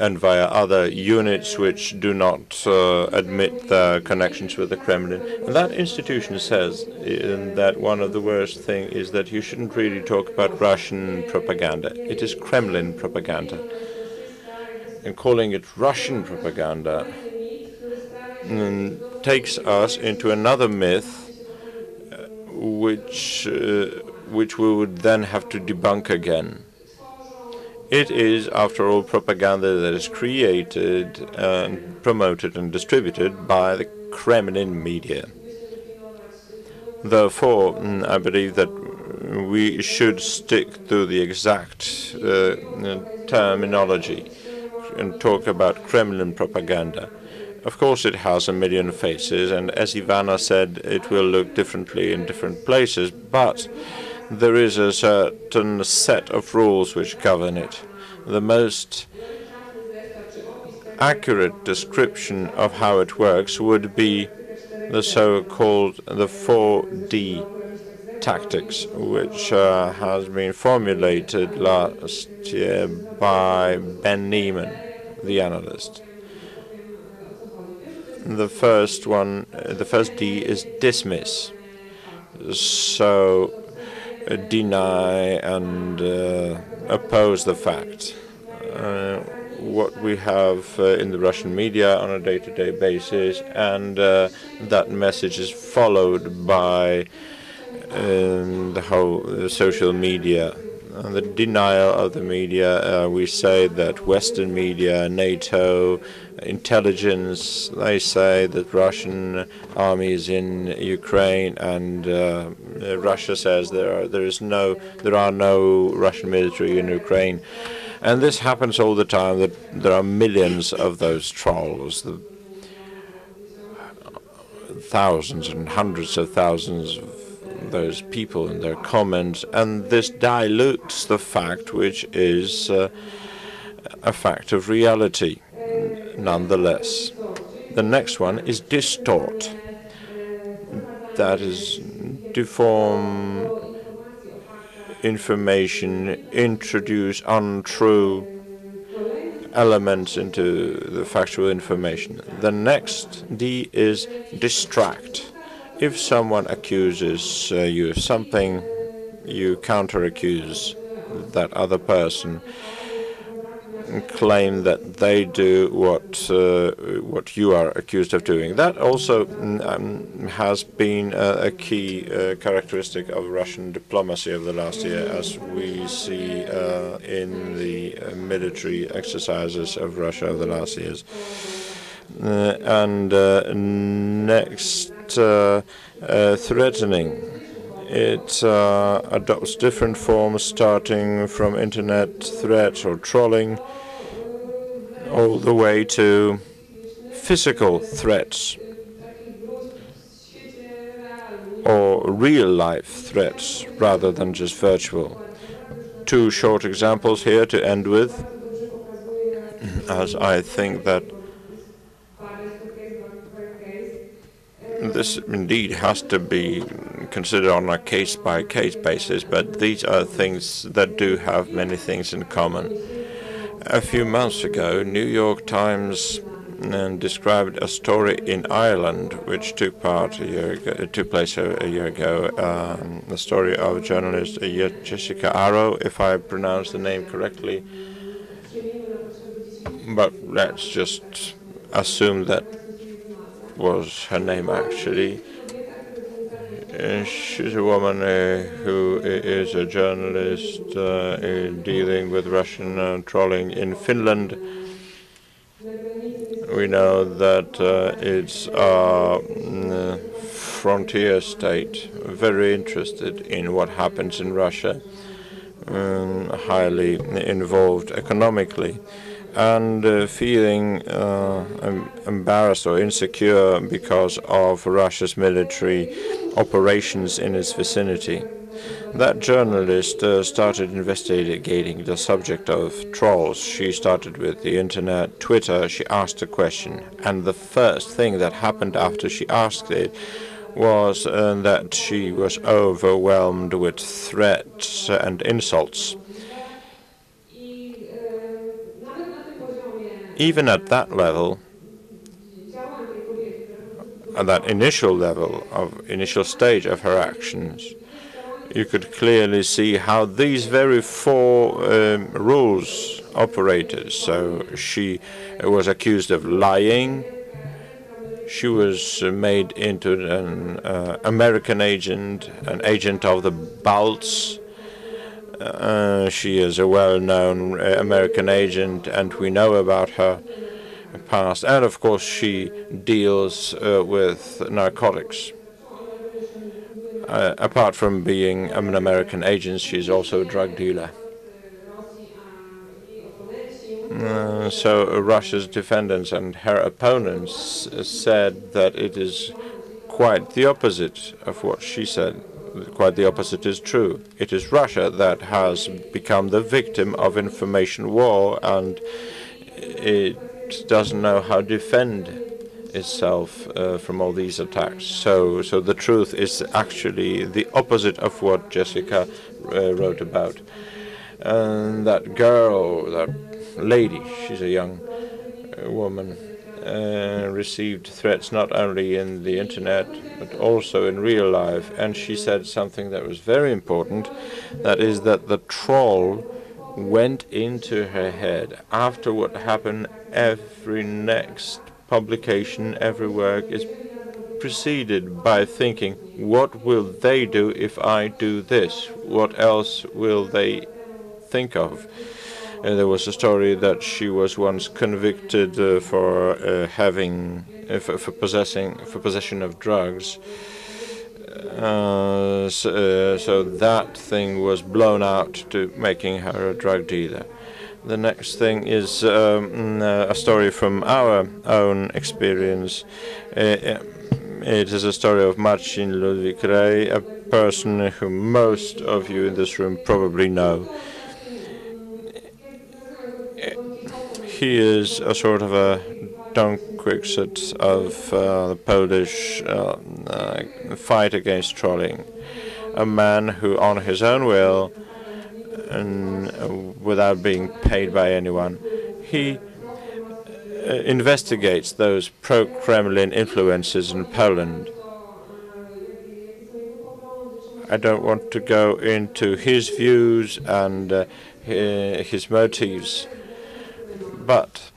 and via other units which do not uh, admit their connections with the Kremlin. And that institution says uh, that one of the worst thing is that you shouldn't really talk about Russian propaganda. It is Kremlin propaganda. And calling it Russian propaganda um, takes us into another myth uh, which uh, which we would then have to debunk again. It is, after all, propaganda that is created and promoted and distributed by the Kremlin media. Therefore, I believe that we should stick to the exact uh, terminology and talk about Kremlin propaganda. Of course, it has a million faces, and as Ivana said, it will look differently in different places, but there is a certain set of rules which govern it. The most accurate description of how it works would be the so-called the four D tactics, which uh, has been formulated last year by Ben Neiman, the analyst. The first one, the first D is dismiss. So uh, deny and uh, oppose the fact. Uh, what we have uh, in the Russian media on a day-to-day basis, and uh, that message is followed by um, the whole uh, social media. And the denial of the media, uh, we say that Western media, NATO, intelligence, they say that Russian army is in Ukraine, and uh, Russia says there are, there is no, there are no Russian military in Ukraine. And this happens all the time, that there are millions of those trolls, the thousands and hundreds of thousands of those people and their comments, and this dilutes the fact, which is uh, a fact of reality nonetheless. The next one is distort. That is, deform information, introduce untrue elements into the factual information. The next D is distract. If someone accuses uh, you of something, you counter-accuse that other person, claim that they do what uh, what you are accused of doing. That also um, has been uh, a key uh, characteristic of Russian diplomacy over the last year, as we see uh, in the uh, military exercises of Russia over the last years. Uh, and uh, next, uh, uh, threatening. It uh, adopts different forms, starting from internet threats or trolling, all the way to physical threats or real-life threats rather than just virtual. Two short examples here to end with, as I think that this indeed has to be considered on a case-by-case basis, but these are things that do have many things in common. A few months ago, New York Times described a story in Ireland, which took part a year ago, took place a year ago. Um, the story of journalist Jessica Aro, if I pronounce the name correctly, but let's just assume that was her name actually. Uh, she's a woman uh, who is a journalist uh, dealing with Russian uh, trolling in Finland. We know that uh, it's a frontier state, very interested in what happens in Russia, um, highly involved economically, and uh, feeling uh, um, embarrassed or insecure because of Russia's military operations in its vicinity. That journalist uh, started investigating the subject of trolls. She started with the internet, Twitter. She asked a question, and the first thing that happened after she asked it was uh, that she was overwhelmed with threats and insults. Even at that level, at that initial level of initial stage of her actions, you could clearly see how these very four um, rules operated. So she was accused of lying, She was made into an uh, American agent, an agent of the Balts. Uh, she is a well-known American agent, and we know about her past. And, of course, she deals uh, with narcotics. Uh, apart from being an American agent, she's also a drug dealer. Uh, so Russia's defendants and her opponents said that it is quite the opposite of what she said. Quite the opposite is true. It is Russia that has become the victim of information war, and it doesn't know how to defend itself uh, from all these attacks. So, so the truth is actually the opposite of what Jessica uh, wrote about. And that girl, that lady, she's a young woman, uh, received threats not only in the internet but also in real life, and she said something that was very important, that is that the troll went into her head. After what happened, every next publication, every work is preceded by thinking, what will they do if I do this? What else will they think of? And there was a story that she was once convicted uh, for uh, having, uh, for, for possessing, for possession of drugs. Uh, so, uh, so that thing was blown out to making her a drug dealer. The next thing is um, a story from our own experience. Uh, it is a story of Marcin Ludwik Rey, a person who most of you in this room probably know. He is a sort of a Don Quixote of uh, the Polish uh, uh, fight against trolling, a man who, on his own will and uh, without being paid by anyone, he uh, investigates those pro-Kremlin influences in Poland. I don't want to go into his views and uh, his motives. But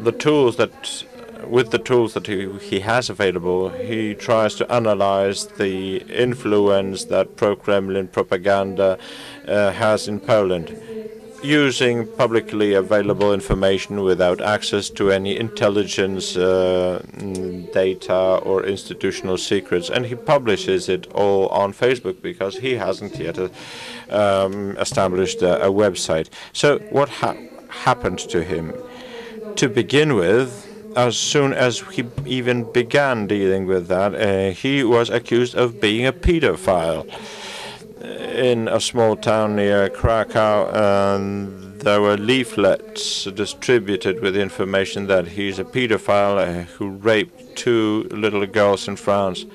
the tools that, with the tools that he, he has available, he tries to analyze the influence that pro-Kremlin propaganda uh, has in Poland, using publicly available information without access to any intelligence uh, data or institutional secrets. And he publishes it all on Facebook because he hasn't yet uh, um, established a, a website. So what happened? happened to him. To begin with, as soon as he even began dealing with that, uh, he was accused of being a pedophile. In a small town near Krakow, um, there were leaflets distributed with information that he's a pedophile uh, who raped two little girls in France.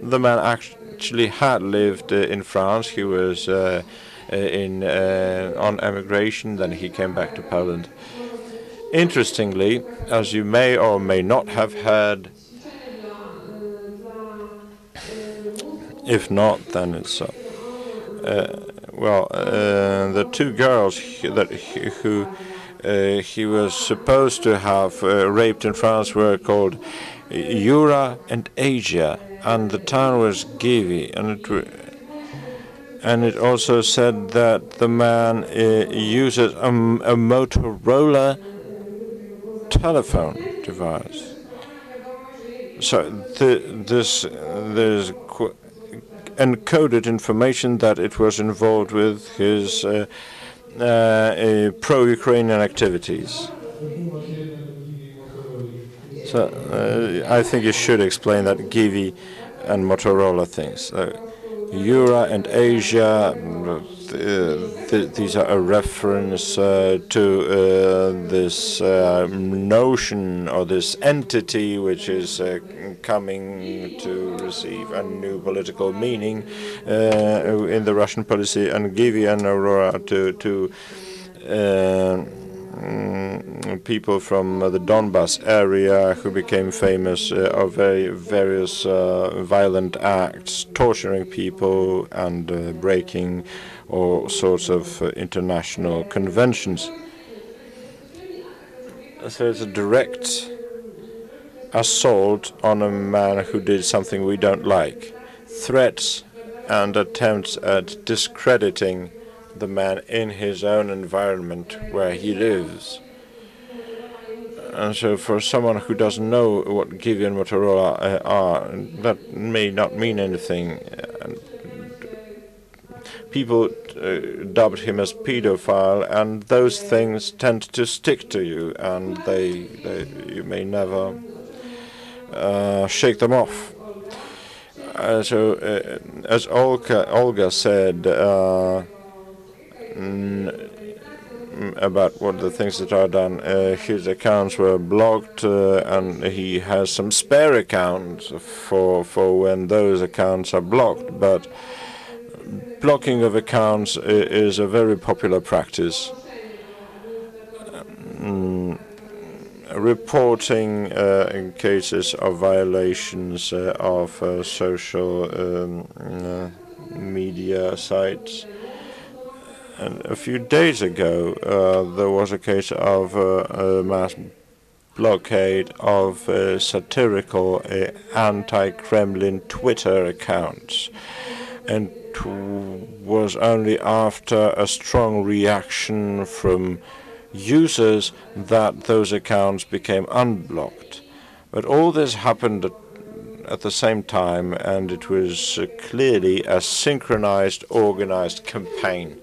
The man actually had lived uh, in France. He was uh, in uh, on emigration, then he came back to Poland. Interestingly, as you may or may not have heard, if not, then it's uh, uh, well, uh, the two girls that he, who uh, he was supposed to have uh, raped in France were called Jura and Adygea, and the town was Givi, and it. And it also said that the man uh, uses a, a Motorola telephone device. So th this there's qu encoded information that it was involved with his uh, uh, uh, pro-Ukrainian activities. So uh, I think you should explain that Givi and Motorola things. Uh, Jura and Adygea, th th these are a reference uh, to uh, this uh, notion or this entity which is uh, coming to receive a new political meaning uh, in the Russian policy, and Givi and Aurora to, to uh, people from the Donbas area who became famous uh, of very various uh, violent acts, torturing people and uh, breaking all sorts of uh, international conventions. So it's a direct assault on a man who did something we don't like, threats and attempts at discrediting the man in his own environment where he lives. And so for someone who doesn't know what Givi and Motorola are, that may not mean anything. People dubbed him as pedophile, and those things tend to stick to you, and they, they you may never uh, shake them off. Uh, so, uh, as Olga, Olga said uh, about what the things that are done, uh, his accounts were blocked, uh, and he has some spare accounts for for when those accounts are blocked. But blocking of accounts is a very popular practice. Um, reporting uh, in cases of violations uh, of uh, social um, uh, media sites. And a few days ago, uh, there was a case of uh, a mass blockade of uh, satirical uh, anti-Kremlin Twitter accounts. And was only after a strong reaction from users that those accounts became unblocked. But all this happened at, at the same time, and it was uh, clearly a synchronized, organized campaign.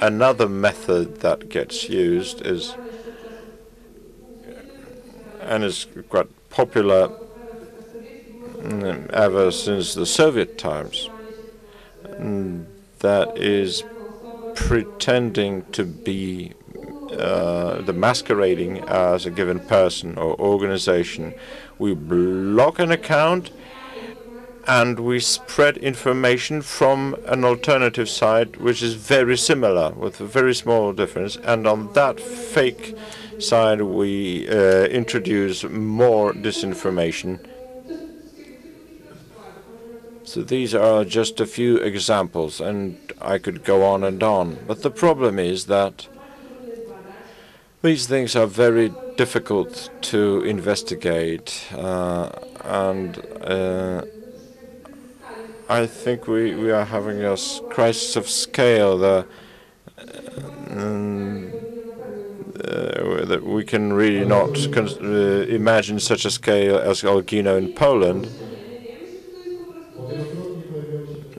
Another method that gets used is, and is quite popular ever since the Soviet times, and that is pretending to be uh, the masquerading as a given person or organization. We block an account and we spread information from an alternative site which is very similar with a very small difference, and on that fake side we uh, introduce more disinformation. So these are just a few examples, and I could go on and on. But the problem is that these things are very difficult to investigate, uh, and uh, I think we, we are having a crisis of scale there, um, uh, that we can really not con uh, imagine such a scale as Olgino in Poland.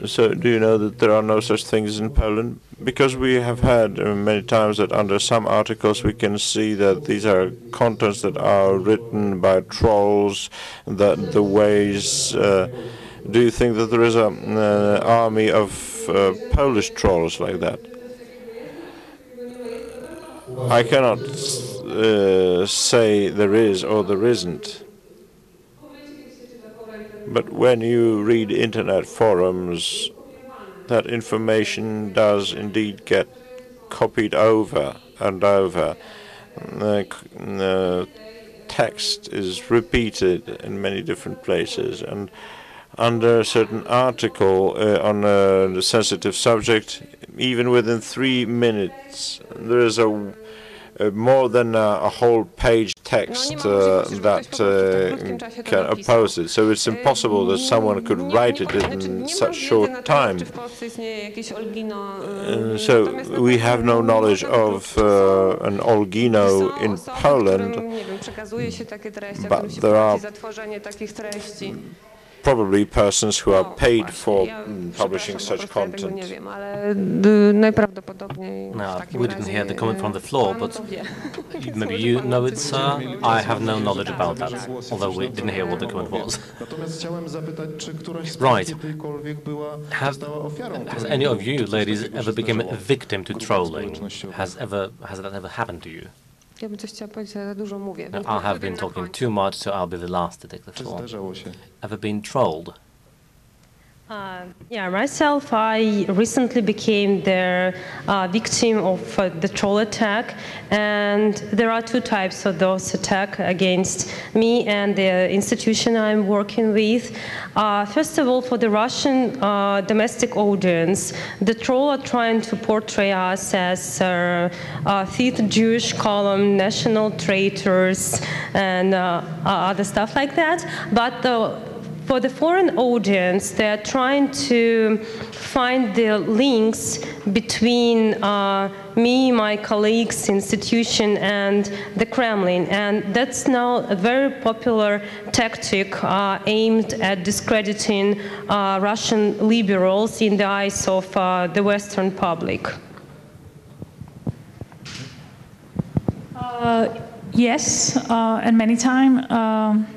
So do you know that there are no such things in Poland? Because we have heard uh, many times that under some articles we can see that these are contents that are written by trolls, that the ways... Uh, do you think that there is an uh, army of uh, Polish trolls like that? I cannot uh, say there is or there isn't. But when you read internet forums, that information does indeed get copied over and over. The, the text is repeated in many different places, and under a certain article uh, on a sensitive subject, even within three minutes, there is a Uh, more than uh, a whole page text uh, that uh, can oppose it. So it's impossible that someone could write it in such short time. Uh, so we have no knowledge of uh, an Olgino in Poland, but there are probably persons who are paid for publishing such content. Now, we didn't hear the comment from the floor, but maybe you know it, sir. I have no knowledge about that, although we didn't hear what the comment was. Right. Have, has any of you ladies ever become a victim to trolling? Has, ever, has that ever happened to you? No, I have been talking too much, so I'll be the last to take the floor. Ever been trolled? Uh, yeah, myself, I recently became the uh, victim of uh, the troll attack, and there are two types of those attacks against me and the institution I'm working with. Uh, first of all, for the Russian uh, domestic audience, the troll are trying to portray us as uh, uh, fifth Jewish column, national traitors, and uh, other stuff like that. But the For the foreign audience, they're trying to find the links between uh, me, my colleagues, institution, and the Kremlin. And that's now a very popular tactic uh, aimed at discrediting uh, Russian liberals in the eyes of uh, the Western public. Uh, yes, uh, and many times. Um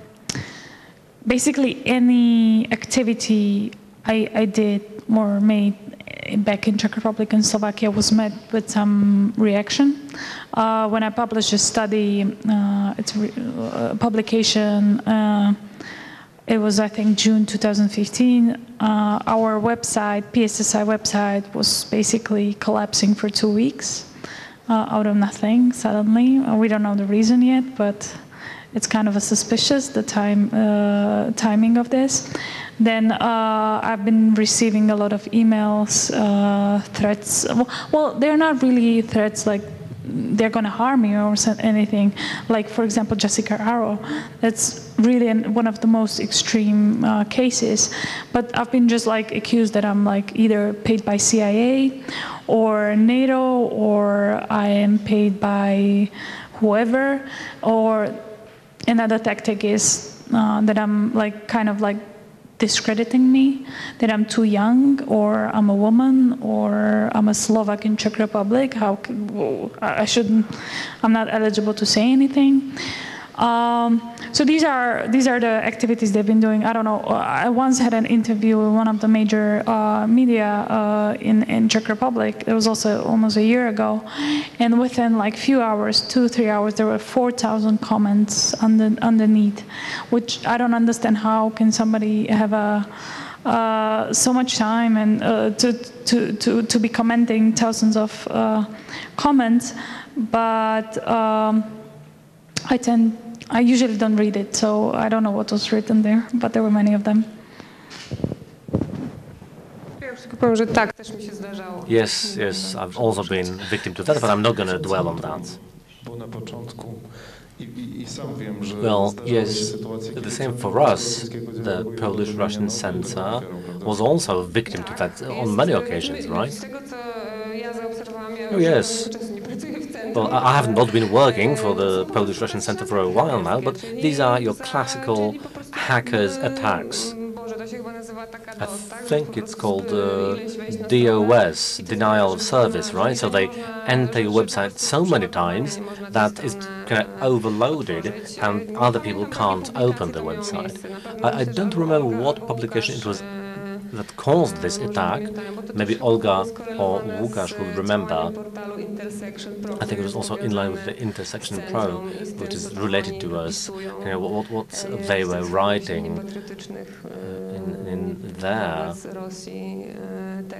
Basically, any activity I, I did or made back in Czech Republic and Slovakia was met with some reaction. Uh, when I published a study, uh, it's a re uh, publication, uh, it was, I think, June two thousand fifteen. Uh, our website, P S S I website, was basically collapsing for two weeks uh, out of nothing, suddenly. Uh, we don't know the reason yet, but it's kind of a suspicious, the time, uh, timing of this. Then uh, I've been receiving a lot of emails, uh, threats. Well, they're not really threats like they're going to harm you or anything. Like, for example, Jessica Aro. That's really an, one of the most extreme uh, cases. But I've been just like accused that I'm like either paid by C I A or NATO, or I am paid by whoever, or... Another tactic is uh, that I'm like kind of like discrediting me, that I'm too young, or I'm a woman, or I'm a Slovak in Czech Republic. How I shouldn't, I'm not eligible to say anything. Um, so these are these are the activities they've been doing. I don't know. I once had an interview with one of the major uh, media uh, in in Czech Republic. It was also almost a year ago, and within like few hours, two three hours, there were four thousand comments under, underneath, which I don't understand. How can somebody have a uh, so much time and uh, to to to to be commenting thousands of uh, comments, but. Um, I tend, I usually don't read it, so I don't know what was written there, but there were many of them. Yes, yes, I've also been victim to that, but I'm not going to dwell on that. Well, yes, the same for us. The Polish-Russian center was also a victim to that on many occasions, right? Oh, yes. Well, I have not been working for the Polish-Russian Center for a while now, but these are your classical hackers' attacks. I think it's called uh, D O S, denial of service, right? So they enter your website so many times that it's kind of overloaded and other people can't open the website. I, I don't remember what publication it was that caused this attack. Maybe Olga or Łukasz will remember. I think it was also in line with the Intersection Pro, which is related to us. You know, what, what they were writing uh, in, in their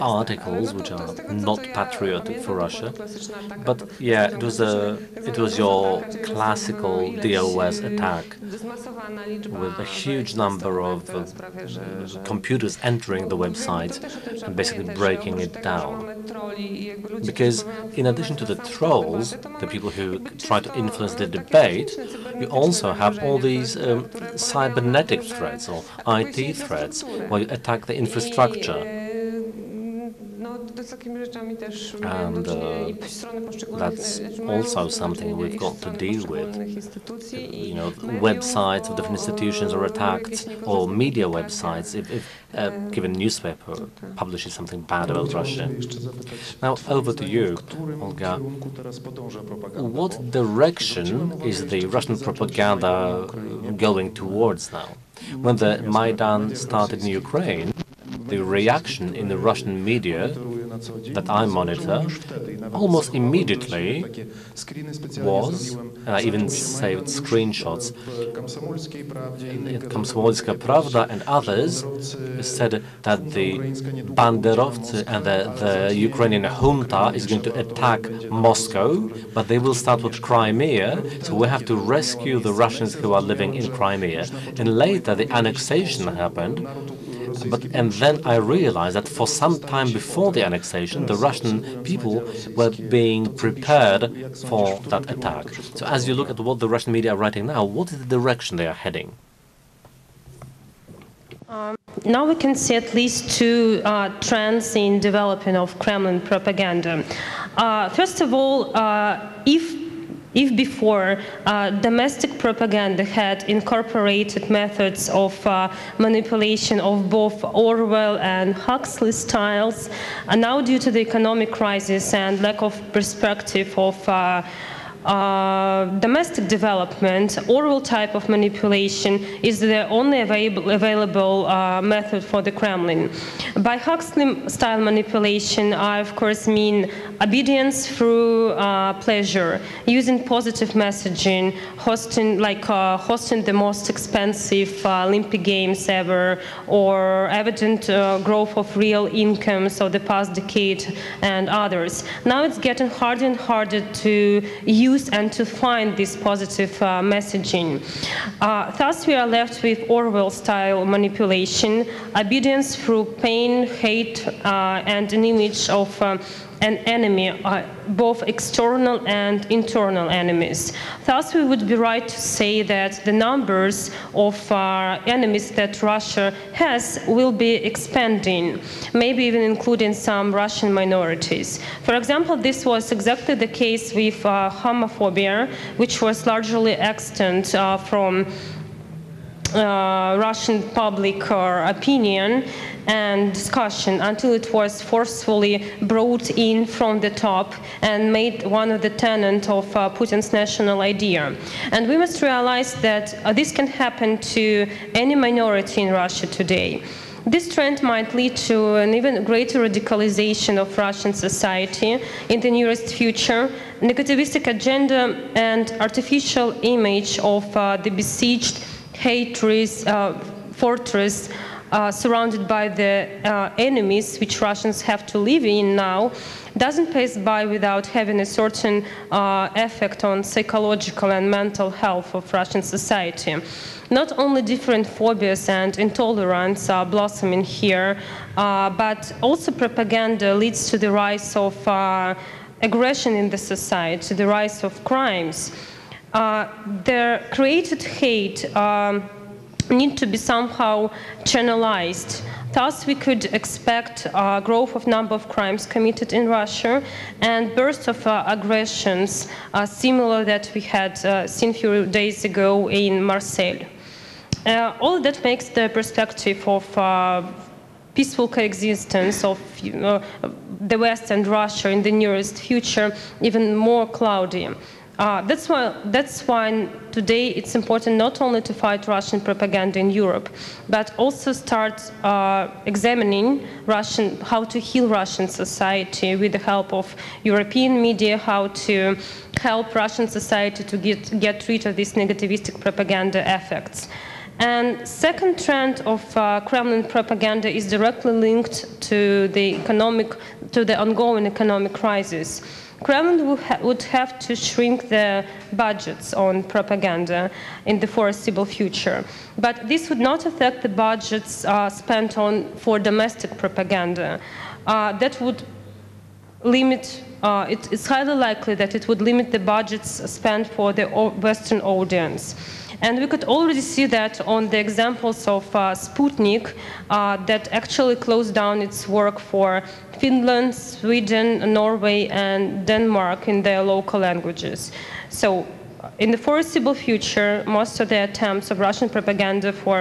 articles, which are not patriotic for Russia. But yeah, it was a it was your classical D O S attack with a huge number of uh, computers entering the website and basically breaking it down. Because in addition to the trolls, the people who try to influence the debate, you also have all these um, cybernetic threats or I T threats where you attack the infrastructure. And uh, that's also something we've got to deal with. You know, websites of different institutions are attacked, or media websites, if, if a given newspaper publishes something bad about Russia. Now, over to you, Olga. What direction is the Russian propaganda going towards now? When the Maidan started in Ukraine, the reaction in the Russian media that I monitor almost immediately was, and I even saved screenshots, Komsomolska Pravda and others said that the Banderovtsy and the, the Ukrainian junta is going to attack Moscow, but they will start with Crimea, so we have to rescue the Russians who are living in Crimea. And later the annexation happened. But, and then I realized that for some time before the annexation, the Russian people were being prepared for that attack. So as you look at what the Russian media are writing now, what is the direction they are heading? Um, now we can see at least two uh, trends in development of Kremlin propaganda. Uh, first of all, uh, if If before, uh, domestic propaganda had incorporated methods of uh, manipulation of both Orwell and Huxley styles, and now due to the economic crisis and lack of perspective of uh, Uh, domestic development, oral type of manipulation is the only available, available uh, method for the Kremlin. By Huxley-style manipulation, I of course mean obedience through uh, pleasure, using positive messaging, hosting like uh, hosting the most expensive uh, Olympic Games ever, or evident uh, growth of real incomes of the past decade and others. Now it's getting harder and harder to use and to find this positive uh, messaging. Uh, thus, we are left with Orwell-style manipulation, obedience through pain, hate, uh, and an image of um, an enemy, uh, both external and internal enemies. Thus, we would be right to say that the numbers of uh, enemies that Russia has will be expanding, maybe even including some Russian minorities. For example, this was exactly the case with uh, homophobia, which was largely extant uh, from Uh, Russian public uh, opinion and discussion until it was forcefully brought in from the top and made one of the tenets of uh, Putin's national idea. And we must realize that uh, this can happen to any minority in Russia today. This trend might lead to an even greater radicalization of Russian society in the nearest future. Negativistic agenda and artificial image of uh, the besieged Hatred, uh, fortress uh, surrounded by the uh, enemies which Russians have to live in now doesn't pass by without having a certain uh, effect on psychological and mental health of Russian society. Not only different phobias and intolerance are blossoming here, uh, but also propaganda leads to the rise of uh, aggression in the society, the rise of crimes. Uh, their created hate uh, need to be somehow channelized. Thus, we could expect uh, growth of number of crimes committed in Russia and bursts of uh, aggressions uh, similar that we had uh, seen a few days ago in Marseille. Uh, all that makes the perspective of uh, peaceful coexistence of uh, the West and Russia in the nearest future even more cloudy. Uh, that's why, that's why today it's important not only to fight Russian propaganda in Europe, but also start uh, examining Russian, how to heal Russian society with the help of European media, how to help Russian society to get, get rid of these negativistic propaganda effects. And second trend of uh, Kremlin propaganda is directly linked to the economic, to the ongoing economic crisis. Kremlin would have to shrink their budgets on propaganda in the foreseeable future. But this would not affect the budgets uh, spent on for domestic propaganda. Uh, that would limit, uh, it, it's highly likely that it would limit the budgets spent for the Western audience. And we could already see that on the examples of uh, Sputnik uh, that actually closed down its work for Finland, Sweden, Norway, and Denmark in their local languages. So in the foreseeable future, most of the attempts of Russian propaganda for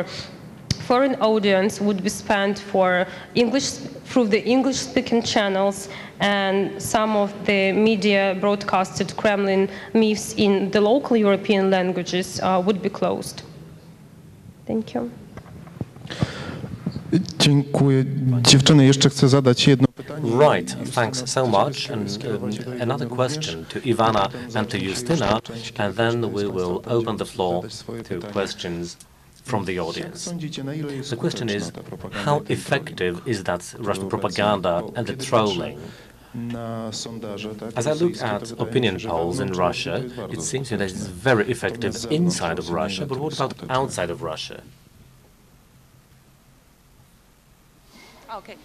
foreign audience would be spent for English, through the English-speaking channels and some of the media broadcasted Kremlin myths in the local European languages uh, would be closed. Thank you. Dziękuję. Dziewczyny, jeszcze chcę zadać jedno pytanie. Right, thanks so much. And um, another question to Ivana and to Justyna, and then we will open the floor to questions from the audience. The question is, how effective is that Russian propaganda and the trolling? As I look at opinion polls in Russia, it seems that it's very effective inside of Russia, but what about outside of Russia? Okay.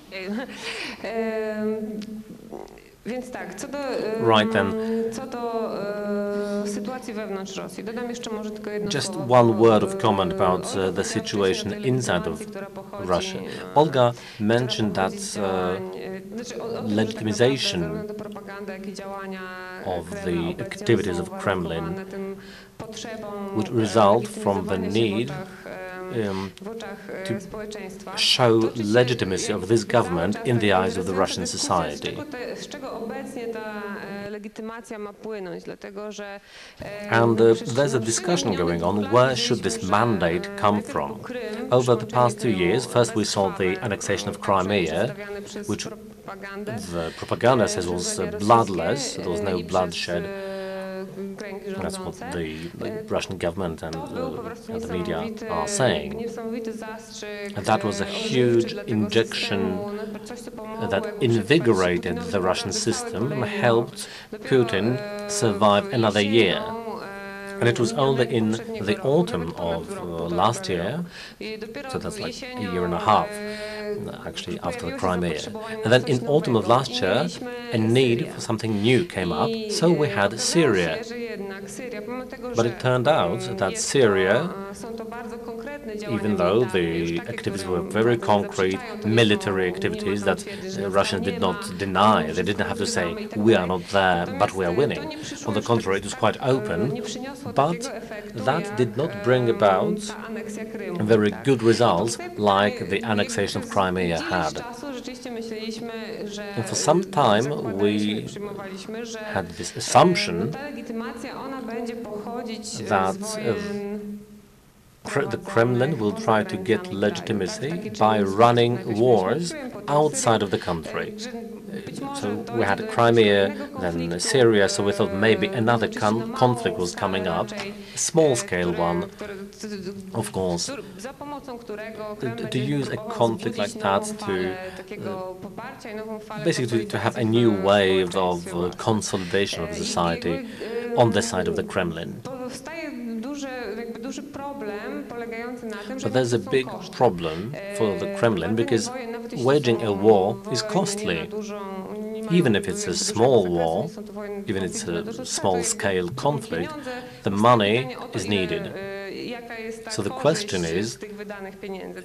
Right then, just one word of comment about uh, the situation inside of Russia. Olga mentioned that uh, legitimization of the activities of Kremlin would result from the need Um, to show legitimacy of this government in the eyes of the Russian society. And uh, there's a discussion going on, where should this mandate come from? Over the past two years, first we saw the annexation of Crimea, which the propaganda says was uh, bloodless, there was no bloodshed. That's what the, the Russian government and, uh, and the media are saying. And that was a huge injection that invigorated the Russian system and helped Putin survive another year. And it was only in the autumn of uh, last year, so that's like a year and a half, actually, after the Crimea. And then in autumn of last year, a need for something new came up, so we had Syria. But it turned out that Syria, even though the activities were very concrete, military activities that uh, Russians did not deny, they didn't have to say, we are not there, but we are winning. On the contrary, it was quite open. But that did not bring about very good results like the annexation of Crimea had. And for some time we had this assumption that uh, the Kremlin will try to get legitimacy by running wars outside of the country. So we had Crimea, then Syria, so we thought maybe another con conflict was coming up, a small-scale one, of course. To, to use a conflict like that to uh, basically to, to have a new wave of uh, consolidation of society on the side of the Kremlin. But there's a big problem for the Kremlin, because waging a war is costly. Even if it's a small war, even if it's a small-scale conflict, the money is needed. So the question is,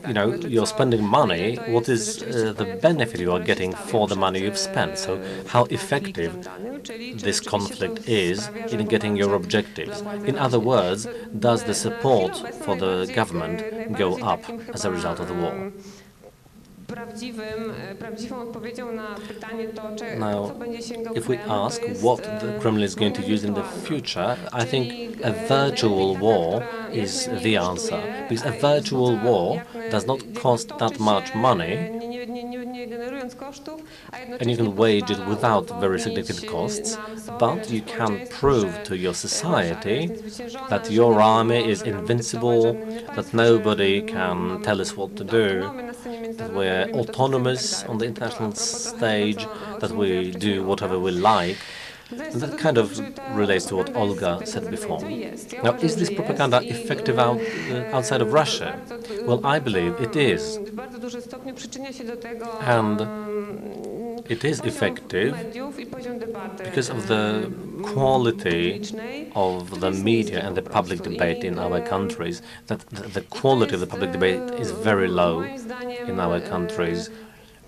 you know, you're spending money, what is uh, the benefit you are getting for the money you've spent? So how effective this conflict is in getting your objectives? In other words, does the support for the government go up as a result of the war? Now, if we ask what the Kremlin is going to use in the future, I think a virtual war is the answer, because a virtual war does not cost that much money, and you can wage it without very significant costs, but you can prove to your society that your army is invincible, that nobody can tell us what to do, that we're autonomous on the international stage, that we do whatever we like. And that kind of relates to what Olga said before. Now, is this propaganda effective out, uh, outside of Russia? Well, I believe it is. And it is effective because of the quality of the media and the public debate in our countries. That the quality of the public debate is very low in our countries,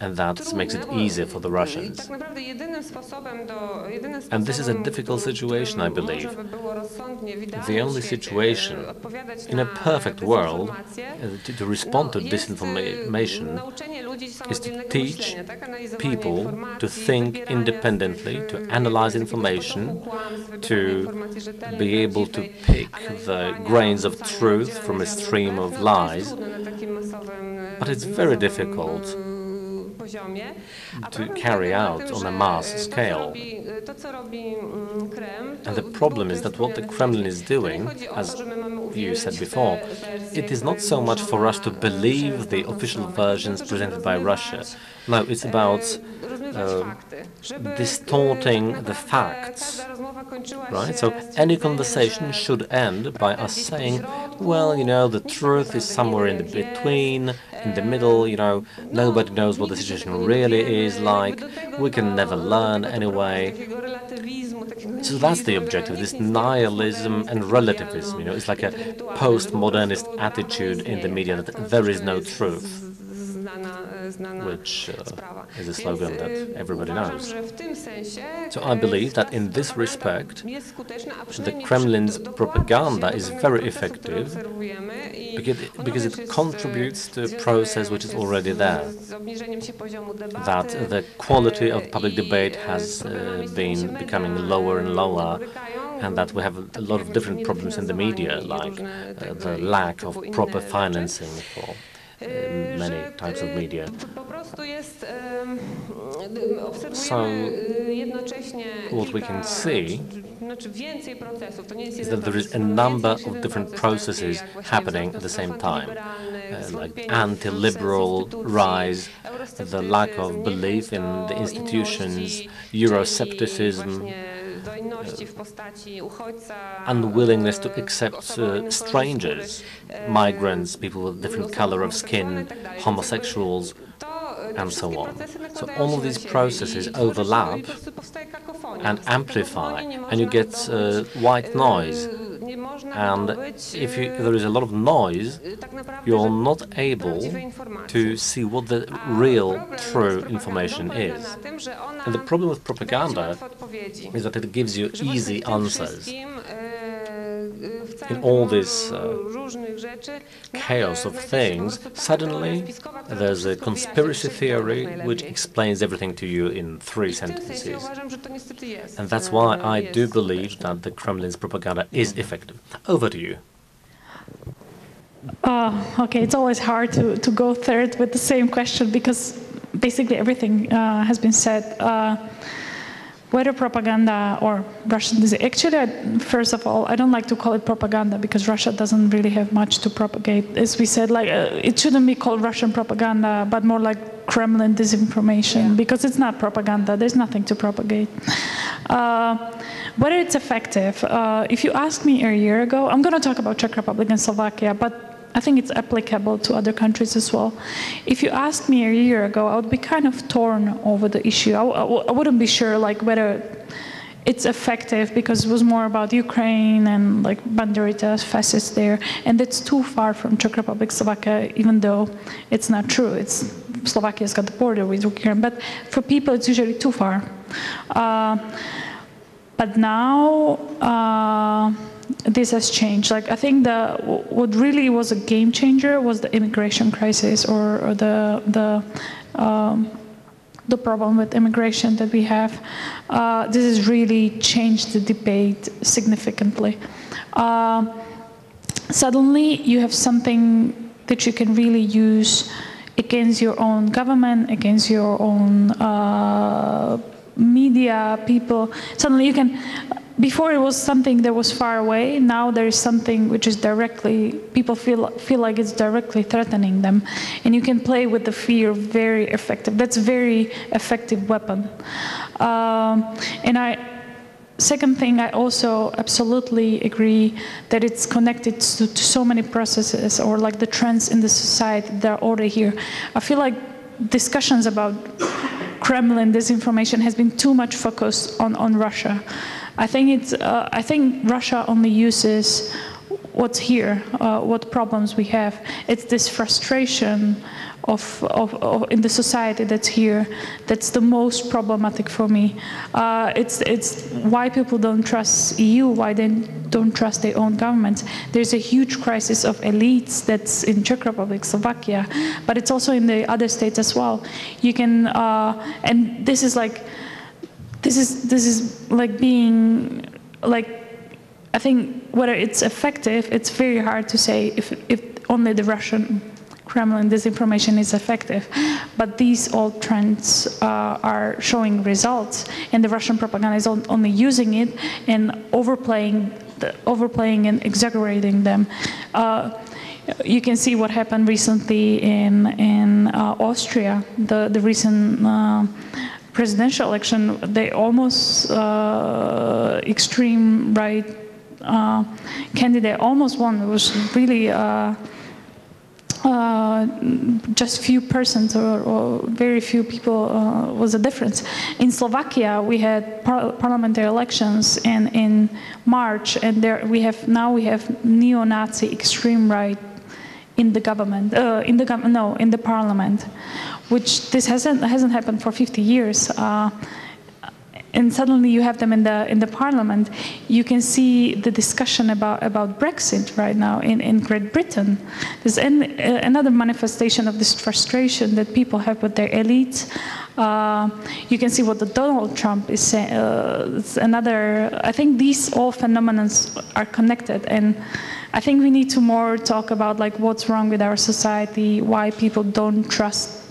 and that makes it easier for the Russians. And this is a difficult situation, I believe. The only situation in a perfect world uh, to respond to disinformation is to teach people to think independently, to analyze information, to be able to pick the grains of truth from a stream of lies. But it's very difficult. to carry out on a mass scale. And the problem is that what the Kremlin is doing, as you said before, it is not so much for us to believe the official versions presented by Russia. No, it's about Uh, distorting the facts, right? So any conversation should end by us saying, well, you know, the truth is somewhere in the between, in the middle, you know, nobody knows what the situation really is like, we can never learn anyway. So that's the objective, this nihilism and relativism, you know, it's like a postmodernist attitude in the media that there is no truth, which uh, is a slogan that everybody knows. So I believe that in this respect, the Kremlin's propaganda is very effective because it, because it contributes to a process which is already there, that the quality of public debate has uh, been becoming lower and lower, and that we have a lot of different problems in the media, like uh, the lack of proper financing for Uh, many types of media. So, what we can see is that there is a number of different processes happening at the same time, uh, like anti-liberal rise, the lack of belief in the institutions, Euroscepticism, Uh, unwillingness to accept uh, strangers, migrants, people with different color of skin, homosexuals, and so on. So all of these processes overlap and amplify, and you get uh, white noise. And if you, there is a lot of noise, you're not able to see what the real, true information is. And the problem with propaganda is that it gives you easy answers. In all this uh, chaos of things, suddenly there's a conspiracy theory which explains everything to you in three sentences. And that's why I do believe that the Kremlin's propaganda is effective. Over to you. Uh, okay, it's always hard to, to go third with the same question because basically everything uh, has been said. Uh, Whether propaganda or Russian disease, actually, I, first of all, I don't like to call it propaganda because Russia doesn't really have much to propagate. As we said, like uh, it shouldn't be called Russian propaganda, but more like Kremlin disinformation, yeah, because it's not propaganda. There's nothing to propagate. Uh, whether it's effective, uh, if you asked me a year ago, I'm going to talk about Czech Republic and Slovakia, but I think it's applicable to other countries as well. If you asked me a year ago, I would be kind of torn over the issue. I, I, I wouldn't be sure like whether it's effective because it was more about Ukraine and like Banderovtsy, fascists there, and that's too far from Czech Republic, Slovakia, even though it's not true. It's Slovakia's got the border with Ukraine, but for people it's usually too far. Uh, but now. Uh, This has changed. Like I think the what really was a game changer was the immigration crisis, or, or the the um, the problem with immigration that we have. Uh, this has really changed the debate significantly. Uh, suddenly, you have something that you can really use against your own government, against your own uh, media people. Suddenly, you can. Before it was something that was far away, now there is something which is directly, people feel feel like it's directly threatening them. And you can play with the fear very effective. That's a very effective weapon. Um, and I, second thing, I also absolutely agree that it's connected to, to so many processes or like the trends in the society that are already here. I feel like discussions about Kremlin disinformation has been too much focused on, on Russia. I think it's. Uh, I think Russia only uses what's here, uh, what problems we have. It's this frustration of, of, of in the society that's here that's the most problematic for me. Uh, it's it's why people don't trust E U, why they don't trust their own governments. There's a huge crisis of elites that's in Czech Republic, Slovakia, but it's also in the other states as well. You can uh, and this is like. This is this is like being like I think whether it's effective, it's very hard to say if if only the Russian Kremlin disinformation is effective. But these old trends uh, are showing results, and the Russian propaganda is only using it and overplaying, the, overplaying and exaggerating them. Uh, You can see what happened recently in, in uh, Austria, the, the recent uh, presidential election. They almost, uh, extreme right uh, candidate almost won. It was really uh, uh, just few persons or, or very few people uh, was the difference. In Slovakia, we had par parliamentary elections in, in March, and there we have, now we have neo-Nazi extreme right in the government, uh, in the no, in the parliament, which this hasn't hasn't happened for fifty years, uh, and suddenly you have them in the in the parliament. You can see the discussion about about Brexit right now in in Great Britain. There's an, uh, another manifestation of this frustration that people have with their elites. Uh, you can see what the Donald Trump is saying. Uh, it's another. I think these all phenomena are connected, and I think we need to more talk about like what's wrong with our society, why people don't trust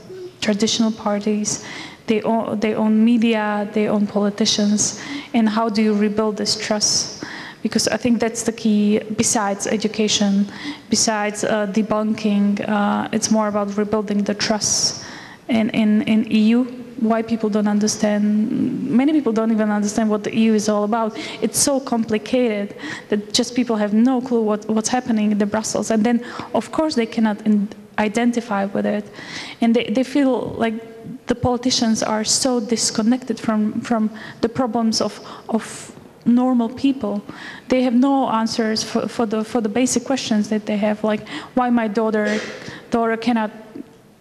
traditional parties, they own, they own media, they own politicians, and how do you rebuild this trust? Because I think that's the key, besides education, besides uh, debunking, uh, it's more about rebuilding the trust in, in, in E U. Why people don't understand, many people don't even understand what the E U is all about. It's so complicated that just people have no clue what, what's happening in the Brussels. And then, of course, they cannot in, identify with it. And they, they feel like the politicians are so disconnected from, from the problems of, of normal people. They have no answers for, for, the, for the basic questions that they have, like why my daughter, daughter cannot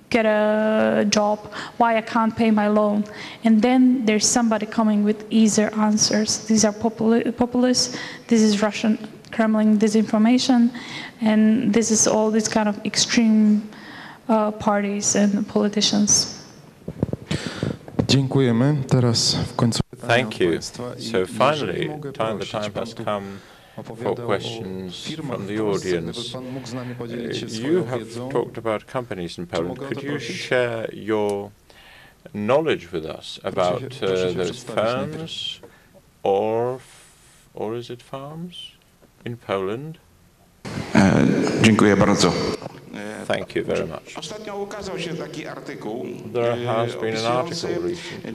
get a job, why I can't pay my loan. And then there's somebody coming with easier answers. These are populists, this is Russian Kremlin disinformation, and this is all these kind of extreme uh, parties and politicians. Thank you. So finally, time, the time has come for questions from the audience. Uh, you have talked about companies in Poland. Could you share your knowledge with us about uh, those firms or, or is it farms in Poland? Dziękuję bardzo. Thank you very much. There has been an article recently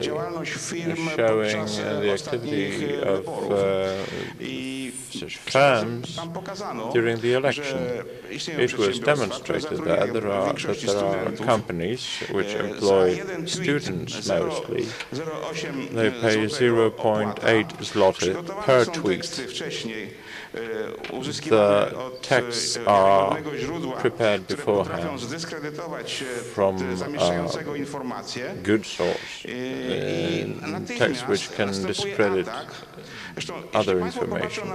showing uh, the activity of uh, such firms during the election. It was demonstrated that there are, that there are companies which employ students mostly. They pay zero point eight zloty per tweet. The texts are prepared beforehand from a good source, and texts which can discredit other information.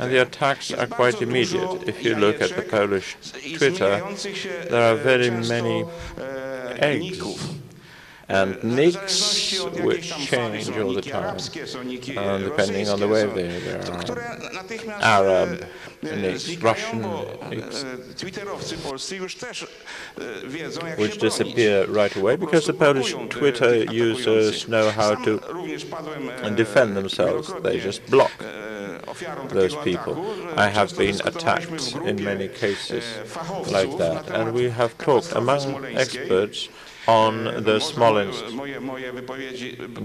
And the attacks are quite immediate. If you look at the Polish Twitter, there are very many eggs and nicks which change all the time, uh, depending on the way they are. Arab nicks, Russian nicks, which disappear right away because the Polish Twitter users know how to defend themselves. They just block those people. I have been attacked in many cases like that, and we have talked among experts on the Smolensk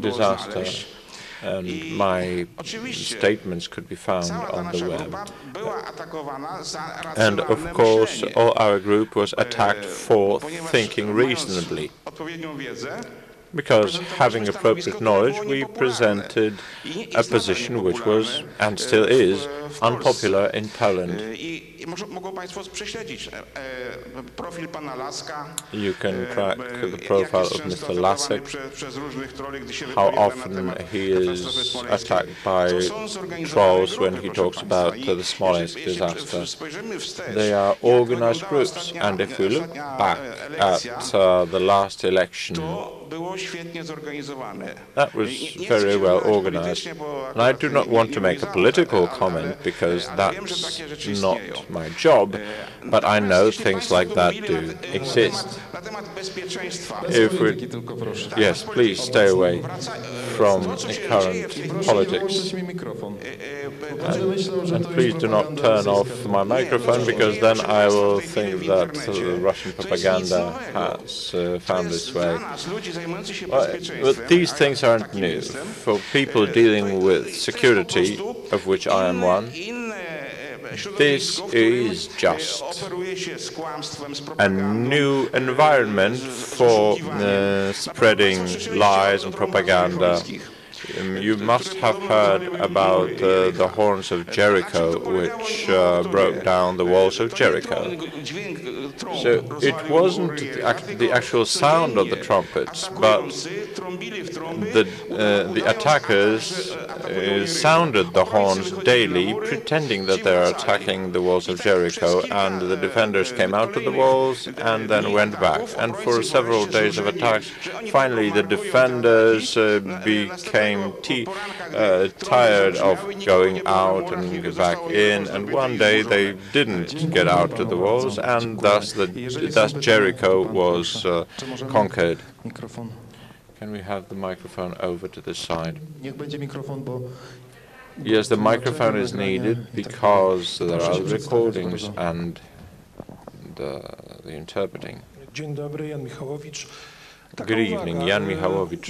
disaster, and my statements could be found on the web. And of course, all our group was attacked for thinking reasonably, because having appropriate knowledge, we presented a position which was, and still is, unpopular in Poland. You can track the profile of Mister Lasek, how often he is attacked by trolls when he talks about the Smolensk disaster. They are organized groups, and if we look back at uh, the last election, That was very well organized. And I do not want to make a political comment because that's not my job, but I know things like that do exist. If we, yes, please stay away from current politics. And, and please do not turn off my microphone because then I will think that the Russian propaganda has uh, found its way. Well, but these things aren't new. For people dealing with security, of which I am one, this is just a new environment for uh, spreading lies and propaganda. Um, you must have heard about uh, the horns of Jericho, which uh, broke down the walls of Jericho. So it wasn't the, act the actual sound of the trumpets, but the, uh, the attackers uh, sounded the horns daily, pretending that they are attacking the walls of Jericho, and the defenders came out to the walls and then went back. And for several days of attacks, finally the defenders uh, became Uh, tired of going out and back in, and one day they didn't get out to the walls, and thus, the, thus Jericho was uh, conquered. Can we have the microphone over to the side? Yes, the microphone is needed because there are recordings and the, the interpreting. Good evening, Jan Michałowicz.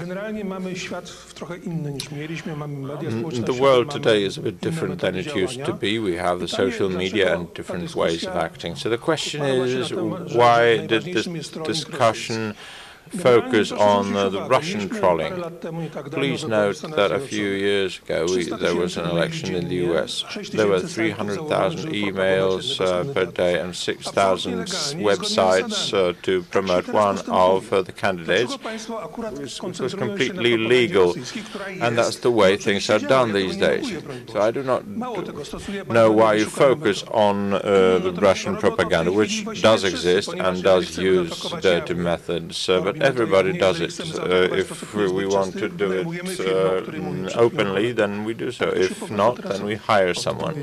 The world today is a bit different than it used to be. We have the social media and different ways of acting. So the question is, why did this discussion focus on uh, the Russian trolling? Please note that a few years ago we, there was an election in the U S. There were three hundred thousand emails uh, per day and six thousand websites uh, to promote one of uh, the candidates, which was completely legal, and that's the way things are done these days. So I do not know why you focus on uh, the Russian propaganda, which does exist and does use dirty methods, uh, but everybody does it. Uh, if we want to do it uh, openly, then we do so. If not, then we hire someone.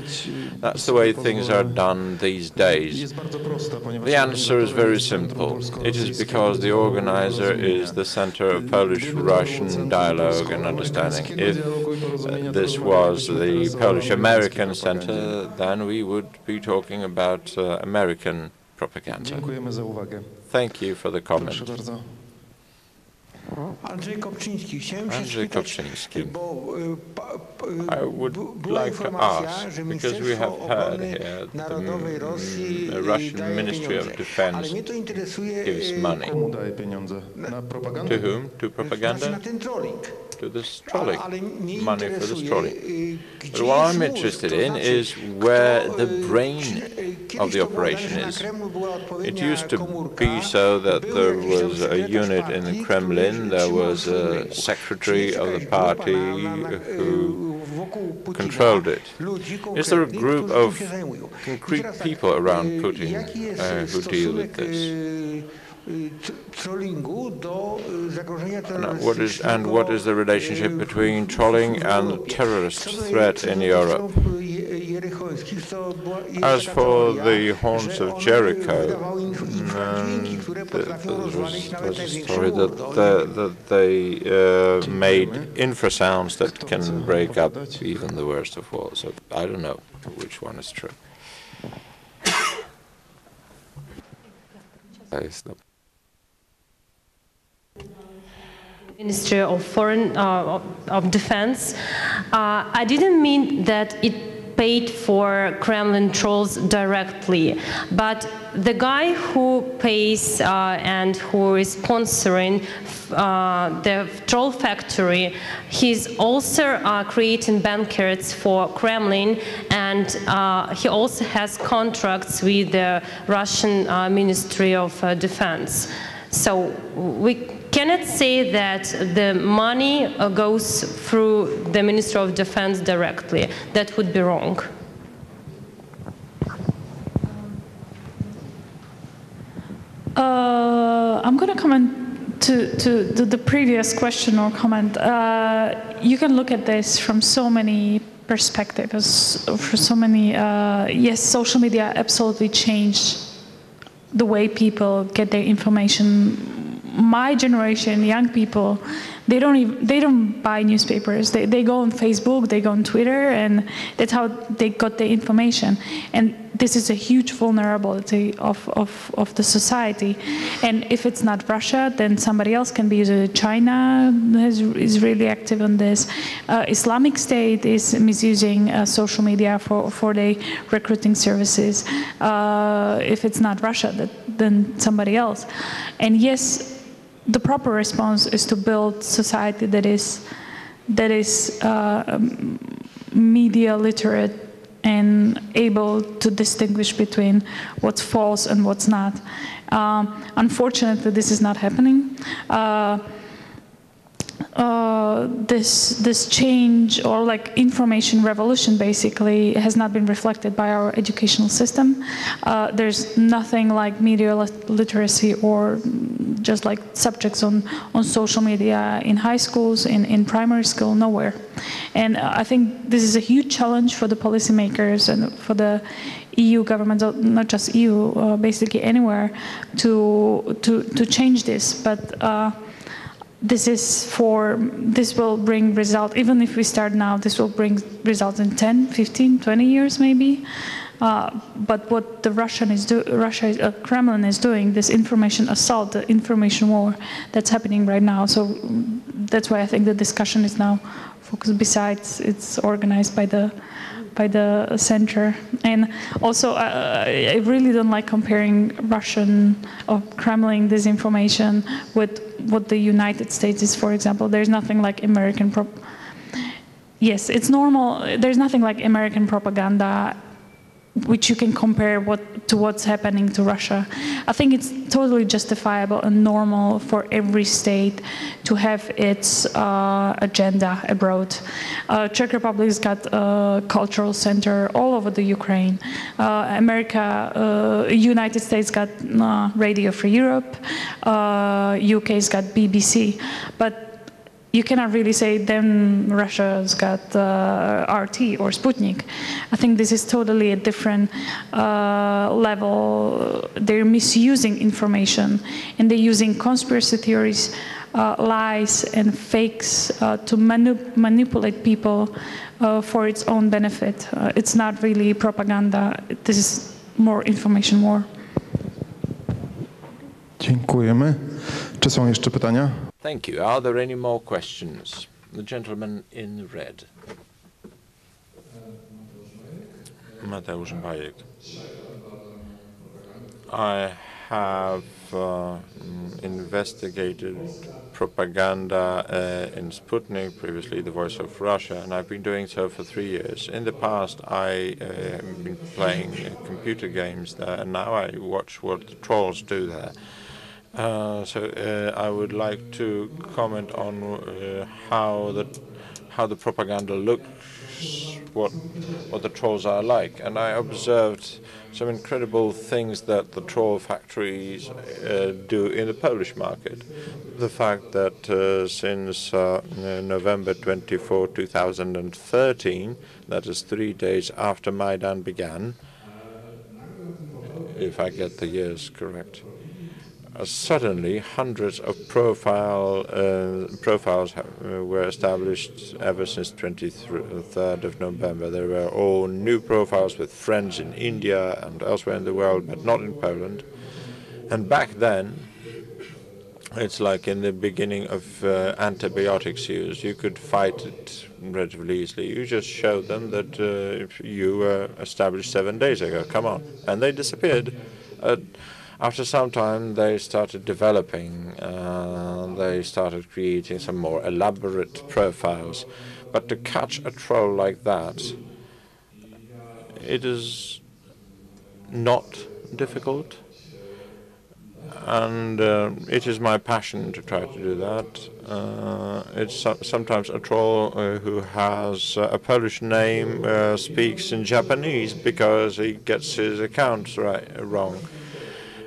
That's the way things are done these days. The answer is very simple. It is because the organizer is the center of Polish-Russian dialogue and understanding. If uh, this was the Polish-American center, then we would be talking about uh, American propaganda. Thank you for the comment. Andrzej Kopczyński. I would like to ask, because we have heard here that the, the Russian Ministry of Defense gives money. To whom? To propaganda? To this trolling, money for this trolling. But what I'm interested in is where the brain of the operation is. It used to be so that there was a unit in the Kremlin, there was a secretary of the party who controlled it. Is there a group of concrete people around Putin uh, who deal with this? And what, is, and what is the relationship between trolling and the terrorist threat in Europe? As for the horns of Jericho, there was a story that, the, that they uh, made infrasounds that can break up even the worst of walls. So I don't know which one is true. Ministry of Foreign uh, of Defense. Uh, I didn't mean that it paid for Kremlin trolls directly, but the guy who pays uh, and who is sponsoring uh, the troll factory, he's also uh, creating banquets for Kremlin, and uh, he also has contracts with the Russian uh, Ministry of uh, Defense. So we cannot say that the money uh, goes through the Ministry of Defense directly. That would be wrong. Uh, I'm going to comment to, to the, the previous question or comment, uh, you can look at this from so many perspectives, for so many, uh, yes, social media absolutely changed the way people get their information. My generation, young people, they don't even, they don't buy newspapers. They, they go on Facebook, they go on Twitter, and that's how they got their information. And this is a huge vulnerability of, of, of the society. And if it's not Russia, then somebody else can be either China is, is really active on this. Uh, Islamic State is misusing uh, social media for, for their recruiting services. Uh, if it's not Russia, that, then somebody else. And yes, the proper response is to build society that is, that is uh, media literate and able to distinguish between what's false and what's not. Um, unfortunately, this is not happening. Uh, uh, this this change, or like information revolution, basically has not been reflected by our educational system. Uh, there's nothing like media literacy or just like subjects on, on social media in high schools, in, in primary school, nowhere. And I think this is a huge challenge for the policymakers and for the E U governments, not just E U, uh, basically anywhere, to, to, to change this. But uh, this is for, this will bring results, even if we start now, this will bring results in ten, fifteen, twenty years maybe. Uh, but what the Russian is do, Russia, is, uh, Kremlin is doing, this information assault, the information war that's happening right now. So that's why I think the discussion is now focused. Besides, it's organized by the by the center, and also uh, I really don't like comparing Russian or Kremlin disinformation with what the United States is. For example, there's nothing like American pro. Yes, it's normal. There's nothing like American propaganda, which you can compare what, to what's happening to Russia. I think it's totally justifiable and normal for every state to have its uh, agenda abroad. Uh, Czech Republic's got a cultural center all over the Ukraine. Uh, America, uh, United States got uh, Radio Free Europe. Uh, U K's got B B C. But you cannot really say then Russia's got uh, R T or Sputnik. I think this is totally a different uh, level. They're misusing information, and they're using conspiracy theories, uh, lies, and fakes uh, to manu- manipulate people uh, for its own benefit. Uh, it's not really propaganda. This is more information war. Dziękujemy. Czy są jeszcze pytania? Thank you. Are there any more questions? The gentleman in red. Mateusz Bajek. I have uh, investigated propaganda uh, in Sputnik, previously the Voice of Russia, and I've been doing so for three years. In the past, I uh, have been playing uh, computer games there, and now I watch what the trolls do there. Uh, so uh, I would like to comment on uh, how the how the propaganda looks, what what the trolls are like, and I observed some incredible things that the troll factories uh, do in the Polish market. The fact that uh, since uh, November twenty-fourth, two thousand thirteen, that is three days after Maidan began, if I get the years correct. Uh, suddenly, hundreds of profile uh, profiles have, uh, were established ever since twenty-third of November. They were all new profiles with friends in India and elsewhere in the world, but not in Poland. And back then, it's like in the beginning of uh, antibiotics use. You could fight it relatively easily. You just showed them that uh, you were established seven days ago. Come on. And they disappeared. Uh, After some time, they started developing. Uh, they started creating some more elaborate profiles. But to catch a troll like that, it is not difficult. And uh, it is my passion to try to do that. Uh, it's so sometimes a troll uh, who has uh, a Polish name uh, speaks in Japanese because he gets his accounts right, wrong.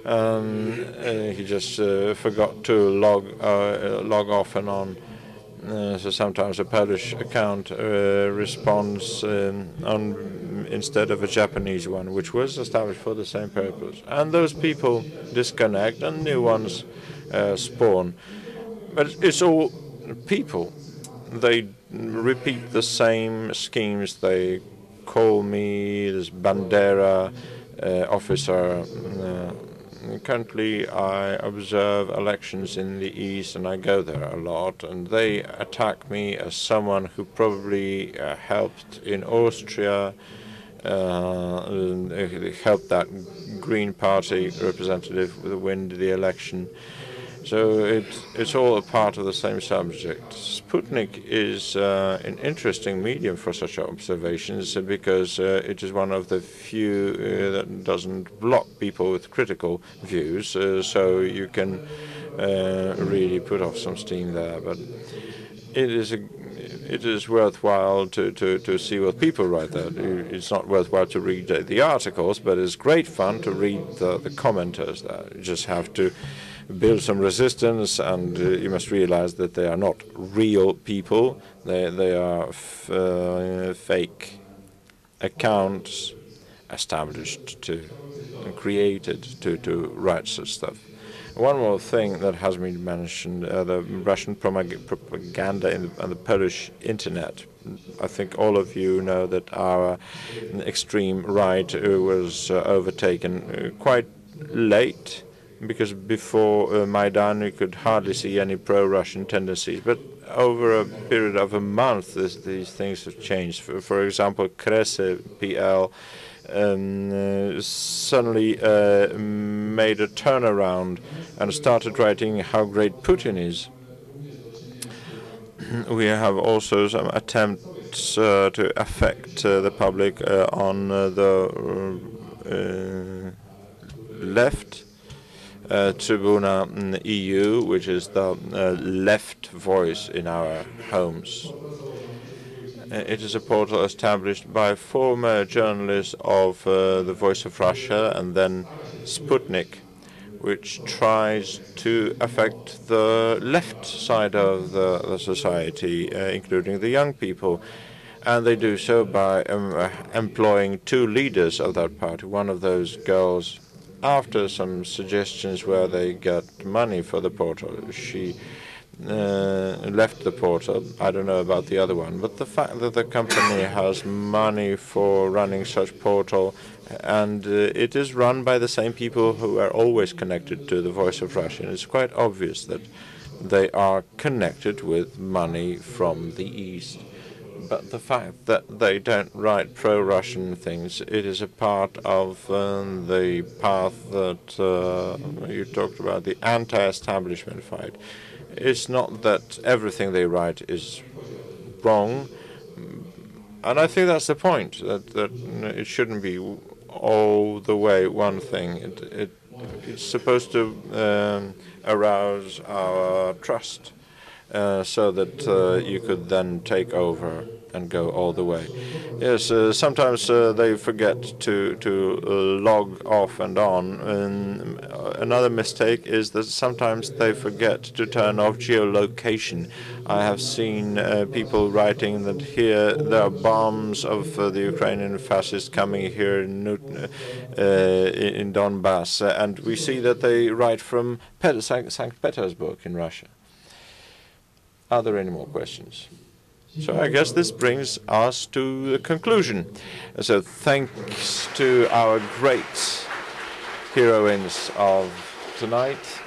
Um, he just uh, forgot to log uh, log off and on. Uh, so sometimes a Polish account uh, responds um, on, instead of a Japanese one, which was established for the same purpose. And those people disconnect and new ones uh, spawn. But it's all people. They repeat the same schemes. They call me this Bandera uh, officer. Uh, currently, I observe elections in the East, and I go there a lot. And they attack me as someone who probably uh, helped in Austria, uh, helped that Green Party representative win the election. So it's, it's all a part of the same subject. Sputnik is uh, an interesting medium for such observations because uh, it is one of the few uh, that doesn't block people with critical views, uh, so you can uh, really put off some steam there. But it is a, it is worthwhile to, to, to see what people write there. It's not worthwhile to read the articles, but it's great fun to read the, the commenters there. You just have to build some resistance, and uh, you must realize that they are not real people. They, they are f uh, fake accounts established to and created to, to write such stuff. One more thing that has been mentioned, uh, the Russian propaganda in the, on the Polish internet. I think all of you know that our extreme right was uh, overtaken quite late, because before uh, Maidan, you could hardly see any pro-Russian tendencies. But over a period of a month, this, these things have changed. For, for example, Kresy P L um, uh, suddenly uh, made a turnaround and started writing how great Putin is. We have also some attempts uh, to affect uh, the public uh, on uh, the uh, left. Uh, Tribuna E U, which is the uh, left voice in our homes. Uh, it is a portal established by former journalists of uh, the Voice of Russia and then Sputnik, which tries to affect the left side of the, the society, uh, including the young people. And they do so by um, uh, employing two leaders of that party. One of those girls, after some suggestions where they got money for the portal, she uh, left the portal. I don't know about the other one, but the fact that the company has money for running such portal, and uh, it is run by the same people who are always connected to the Voice of Russia, and it's quite obvious that they are connected with money from the East. But the fact that they don't write pro-Russian things, it is a part of uh, the path that uh, you talked about, the anti-establishment fight. It's not that everything they write is wrong, and I think that's the point, that, that it shouldn't be all the way one thing. It, it, it's supposed to um, arouse our trust. Uh, so that uh, you could then take over and go all the way. Yes, uh, sometimes uh, they forget to, to uh, log off and on. And another mistake is that sometimes they forget to turn off geolocation. I have seen uh, people writing that here there are bombs of uh, the Ukrainian fascists coming here in, uh, in Donbass. And we see that they write from Pet- Saint Petersburg in Russia. Are there any more questions? So I guess this brings us to the conclusion. So thanks to our great heroines of tonight.